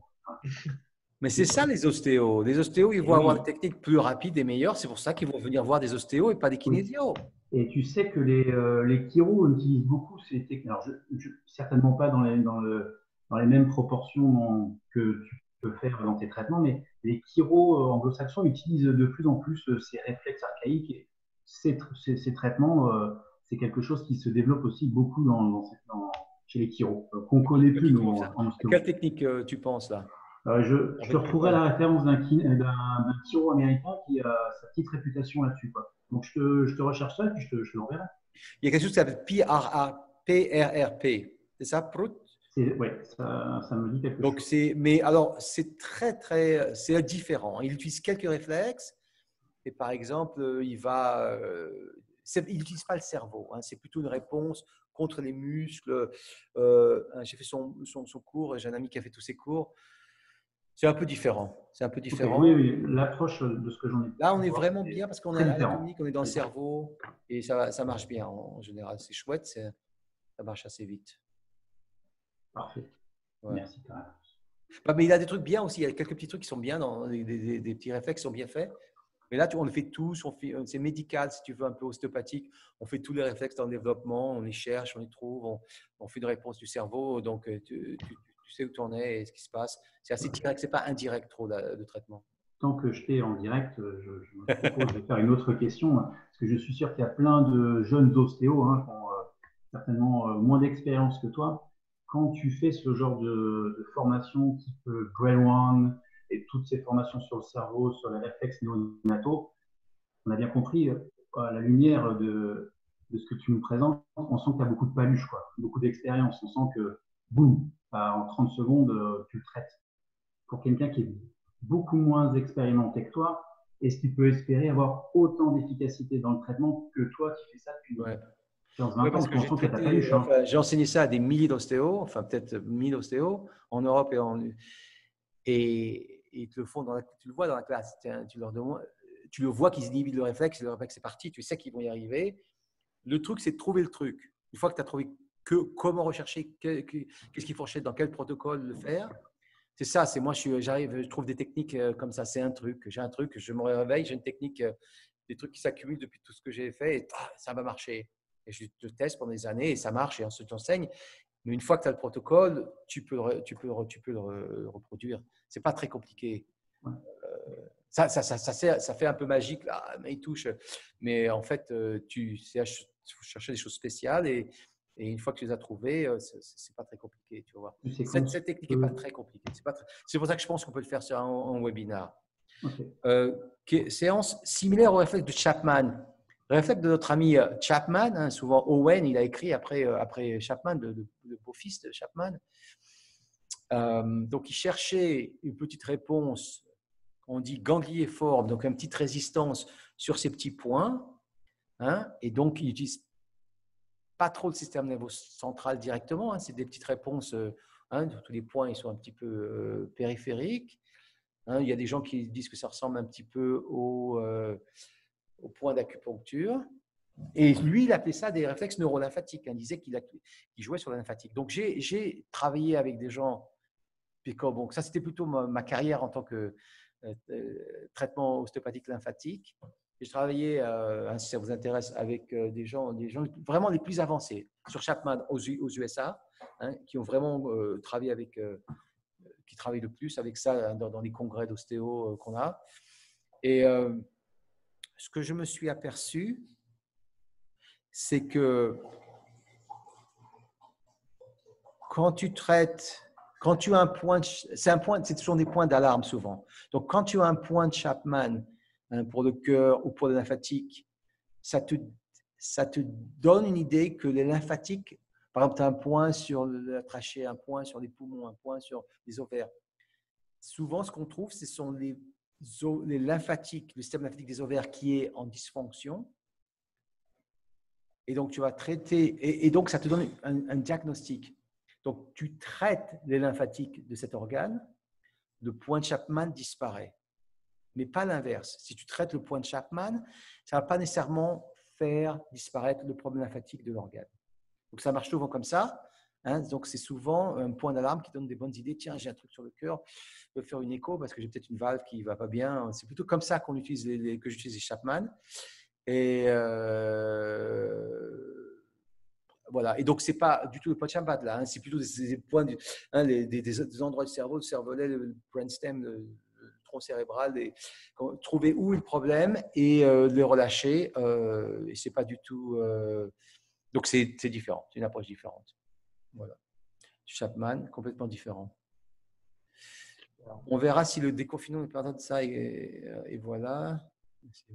Mais c'est ça les ostéos. Les ostéos, ils vont oui. avoir des techniques plus rapides et meilleures. C'est pour ça qu'ils vont venir voir des ostéos et pas des kinésios. Et tu sais que les, euh, les chiros utilisent beaucoup ces techniques. Alors, je, je, certainement pas dans les, dans le, dans les mêmes proportions que tu peux faire dans tes traitements, mais les chiros anglo-saxons utilisent de plus en plus ces réflexes archaïques. Et ces, ces, ces traitements, euh, c'est quelque chose qui se développe aussi beaucoup dans, dans, dans chez les chiros, qu'on ne connaît plus. Nous, en ostéo. Quelle technique euh, tu penses là? Euh, je, je te retrouverai la référence d'un chiro américain qui a sa petite réputation là-dessus. Donc, je te, je te recherche ça et puis je te, je te l'enverrai. Il y a quelque chose qui s'appelle P R R P. C'est ça, Prout? Oui, ça, ça me dit quelque Donc, chose. Mais alors, c'est très, très… C'est différent. Il utilise quelques réflexes et par exemple, il va… Euh, il n'utilise pas le cerveau. Hein, c'est plutôt une réponse contre les muscles. Euh, j'ai fait son, son, son cours et j'ai un ami qui a fait tous ses cours. C'est un peu différent. C'est un peu différent. Okay, oui, oui. L'approche de ce que j'en ai. Là, on est vraiment bien parce qu'on est à l'atomique, on est dans le cerveau et ça, ça marche bien en général. C'est chouette, ça marche assez vite. Parfait. Ouais. Merci. Bah, mais il a des trucs bien aussi. Il y a quelques petits trucs qui sont bien, dans, des, des, des petits réflexes qui sont bien faits. Mais là, tu, on le fait tous. C'est médical, si tu veux, un peu ostéopathique. On fait tous les réflexes dans le développement. On les cherche, on les trouve. On, on fait une réponse du cerveau. Donc, tu, tu, tu sais où tu en es et ce qui se passe. C'est assez direct, ce n'est pas indirect trop de traitement. Tant que je t'ai en direct, je, je me propose de faire une autre question. Parce que je suis sûr qu'il y a plein de jeunes ostéos hein, qui ont euh, certainement euh, moins d'expérience que toi. Quand tu fais ce genre de, de formation type Brain One et toutes ces formations sur le cerveau, sur les réflexes néonataux, on a bien compris, euh, à la lumière de, de ce que tu nous présentes, on sent que tu as beaucoup de paluches, quoi, beaucoup d'expérience. On sent que, boum, en trente secondes, tu le traites. Pour quelqu'un qui est beaucoup moins expérimenté que toi, est-ce qu'il peut espérer avoir autant d'efficacité dans le traitement que toi qui fais ça depuis ouais. quinze vingt ouais, ans? J'ai en en enfin, enseigné ça à des milliers d'ostéos, enfin peut-être mille ostéos en Europe et en… Et, et te le font dans la, tu le vois dans la classe. Tu, leur demandes, tu le vois qu'ils inhibent le réflexe, le réflexe est parti, tu sais qu'ils vont y arriver. Le truc, c'est de trouver le truc. Une fois que tu as trouvé que, comment rechercher, qu'est-ce que, qu'il faut rechercher, dans quel protocole le faire. C'est ça, c'est moi, je, j'arrive, je trouve des techniques comme ça, c'est un truc, j'ai un truc, je me réveille, j'ai une technique, des trucs qui s'accumulent depuis tout ce que j'ai fait et ah, ça va marcher. Et je te teste pendant des années et ça marche et ensuite j'enseigne. Mais une fois que tu as le protocole, tu peux le, tu peux, tu peux le reproduire. Ce n'est pas très compliqué. Ouais. Euh, ça, ça, ça, ça, ça, ça fait un peu magique, là, mais il touche. Mais en fait, tu faut chercher des choses spéciales et, et une fois que tu les as trouvées, ce n'est pas très compliqué. Tu vois. Cette, cette technique n'est pas très compliquée. C'est pour ça que je pense qu'on peut le faire sur un, un webinar. Okay. Euh, séance similaire au réflexe de Chapman. Le réflexe de notre ami Chapman, hein, souvent Owen, il a écrit après, euh, après Chapman, le, le, le beau-fils de Chapman. Euh, donc, il cherchait une petite réponse, on dit gangliforme, donc une petite résistance sur ces petits points. Hein, et donc, il n'utilise pas trop le système nerveux central directement. Hein, c'est des petites réponses, hein, tous les points ils sont un petit peu euh, périphériques. Hein, il y a des gens qui disent que ça ressemble un petit peu au… Euh, au point d'acupuncture. Et lui, il appelait ça des réflexes neurolymphatiques. Hein. Il disait qu'il qu'il jouait sur la lymphatique. Donc, j'ai travaillé avec des gens. Puis comme, donc, ça, c'était plutôt ma, ma carrière en tant que euh, traitement ostéopathique lymphatique. J'ai travaillé, euh, hein, si ça vous intéresse, avec euh, des, gens, des gens vraiment les plus avancés sur Chapman aux, aux U S A, hein, qui ont vraiment euh, travaillé avec, euh, qui travaillent le plus avec ça hein, dans, dans les congrès d'ostéo euh, qu'on a. Et euh, ce que je me suis aperçu, c'est que quand tu traites, quand tu as un point, c'est un point, ce sont des points d'alarme souvent. Donc, quand tu as un point de Chapman hein, pour le cœur ou pour la lymphatique, ça te, ça te donne une idée que les lymphatiques, par exemple, tu as un point sur la trachée, un point sur les poumons, un point sur les ovaires. Souvent, ce qu'on trouve, ce sont les, les lymphatiques, le système lymphatique des ovaires qui est en dysfonction. Et donc, tu vas traiter… Et, et donc, ça te donne un, un diagnostic. Donc, tu traites les lymphatiques de cet organe, le point de Chapman disparaît. Mais pas l'inverse. Si tu traites le point de Chapman, ça ne va pas nécessairement faire disparaître le problème lymphatique de l'organe. Donc, ça marche souvent comme ça. Hein. Donc, c'est souvent un point d'alarme qui donne des bonnes idées. Tiens, j'ai un truc sur le cœur, je peux faire une écho parce que j'ai peut-être une valve qui ne va pas bien. C'est plutôt comme ça qu'on utilise les, les, que j'utilise les Chapman. Et euh, voilà. Et donc, ce n'est pas du tout le point de Chapman là. Hein. C'est plutôt des, des points, du, hein, les, des, des endroits du cerveau, le cervelet, le brainstem, le, cérébral, et trouver où est le problème et euh, le relâcher. Euh, et c'est pas du tout. Euh, donc c'est différent, c'est une approche différente. Voilà. Chapman, complètement différent. On verra si le déconfinement nous permettra de ça. Et, et voilà.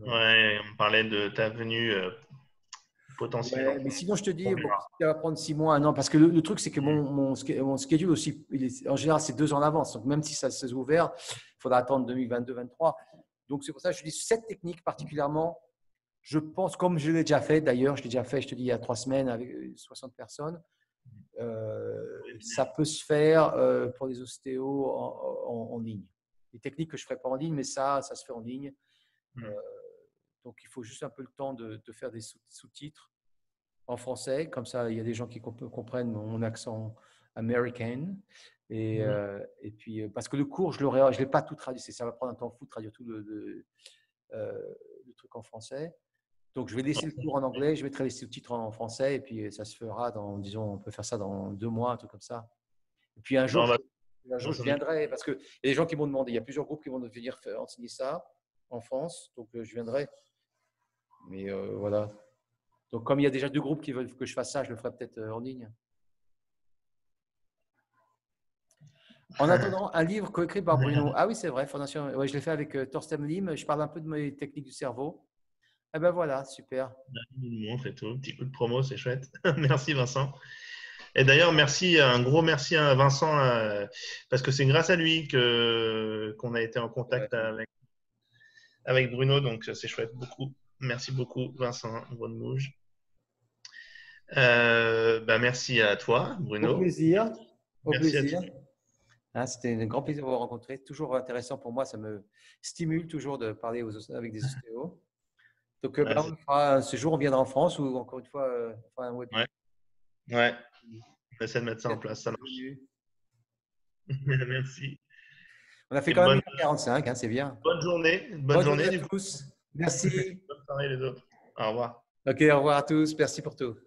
Ouais, on parlait de ta venue euh, potentielle. Ouais, mais sinon, je te dis, bon, ça va prendre six mois, un an, parce que le, le truc, c'est que mon, mon, mon schedule aussi, il est, en général, c'est deux ans en avance. Donc même si ça s'est ouvert, il faudra attendre deux mille vingt-deux deux mille vingt-trois. Donc, c'est pour ça que je dis cette technique particulièrement, je pense, comme je l'ai déjà fait d'ailleurs, je l'ai déjà fait, je te dis, il y a trois semaines avec soixante personnes. Euh, ça peut se faire euh, pour les ostéos en, en, en ligne. Les techniques que je ne ferai pas en ligne, mais ça, ça se fait en ligne. Euh, donc, il faut juste un peu le temps de, de faire des sous-titres en français. Comme ça, il y a des gens qui comprennent mon accent américain. Et, mmh. euh, et puis, euh, parce que le cours, je ne l'ai pas tout traduit. Ça va prendre un temps fou de traduire tout le, le, euh, le truc en français. Donc, je vais laisser le cours en anglais, je vais traduire les sous-titres en français et puis ça se fera dans, disons, on peut faire ça dans deux mois, un truc comme ça. Et puis, un jour, non, bah, je, un jour je viendrai parce qu'il y a des gens qui m'ont demandé. Il y a plusieurs groupes qui vont venir enseigner ça en France. Donc, euh, je viendrai. Mais euh, voilà. Donc, comme il y a déjà deux groupes qui veulent que je fasse ça, je le ferai peut-être en ligne. En attendant, un livre coécrit par Bruno. Ah oui, c'est vrai, Fondation. Ouais, je l'ai fait avec euh, Thorsten Lim. Je parle un peu de mes techniques du cerveau. Eh ben voilà, super. On fait tout. Petit coup de promo, c'est chouette. Merci Vincent. Et d'ailleurs, merci, un gros merci à Vincent euh, parce que c'est grâce à lui que qu'on a été en contact ouais. avec avec Bruno. Donc c'est chouette. Beaucoup. Merci beaucoup, Vincent Bonnemouge. Euh, ben merci à toi, Bruno. Au plaisir. Au merci plaisir. C'était un grand plaisir de vous rencontrer. Toujours intéressant pour moi. Ça me stimule toujours de parler aux, avec des ostéos. Donc, bah, on fera, ce jour, on viendra en France ou encore une fois, on fera un webinaire. Ouais. ouais. On essaie de mettre ça en place. Ça marche. Merci. On a fait Et quand même quarante-cinq. Hein, c'est bien. Bonne journée. Bonne, bonne journée, journée à tous. Merci. Bonne soirée les autres. Au revoir. OK. Au revoir à tous. Merci pour tout.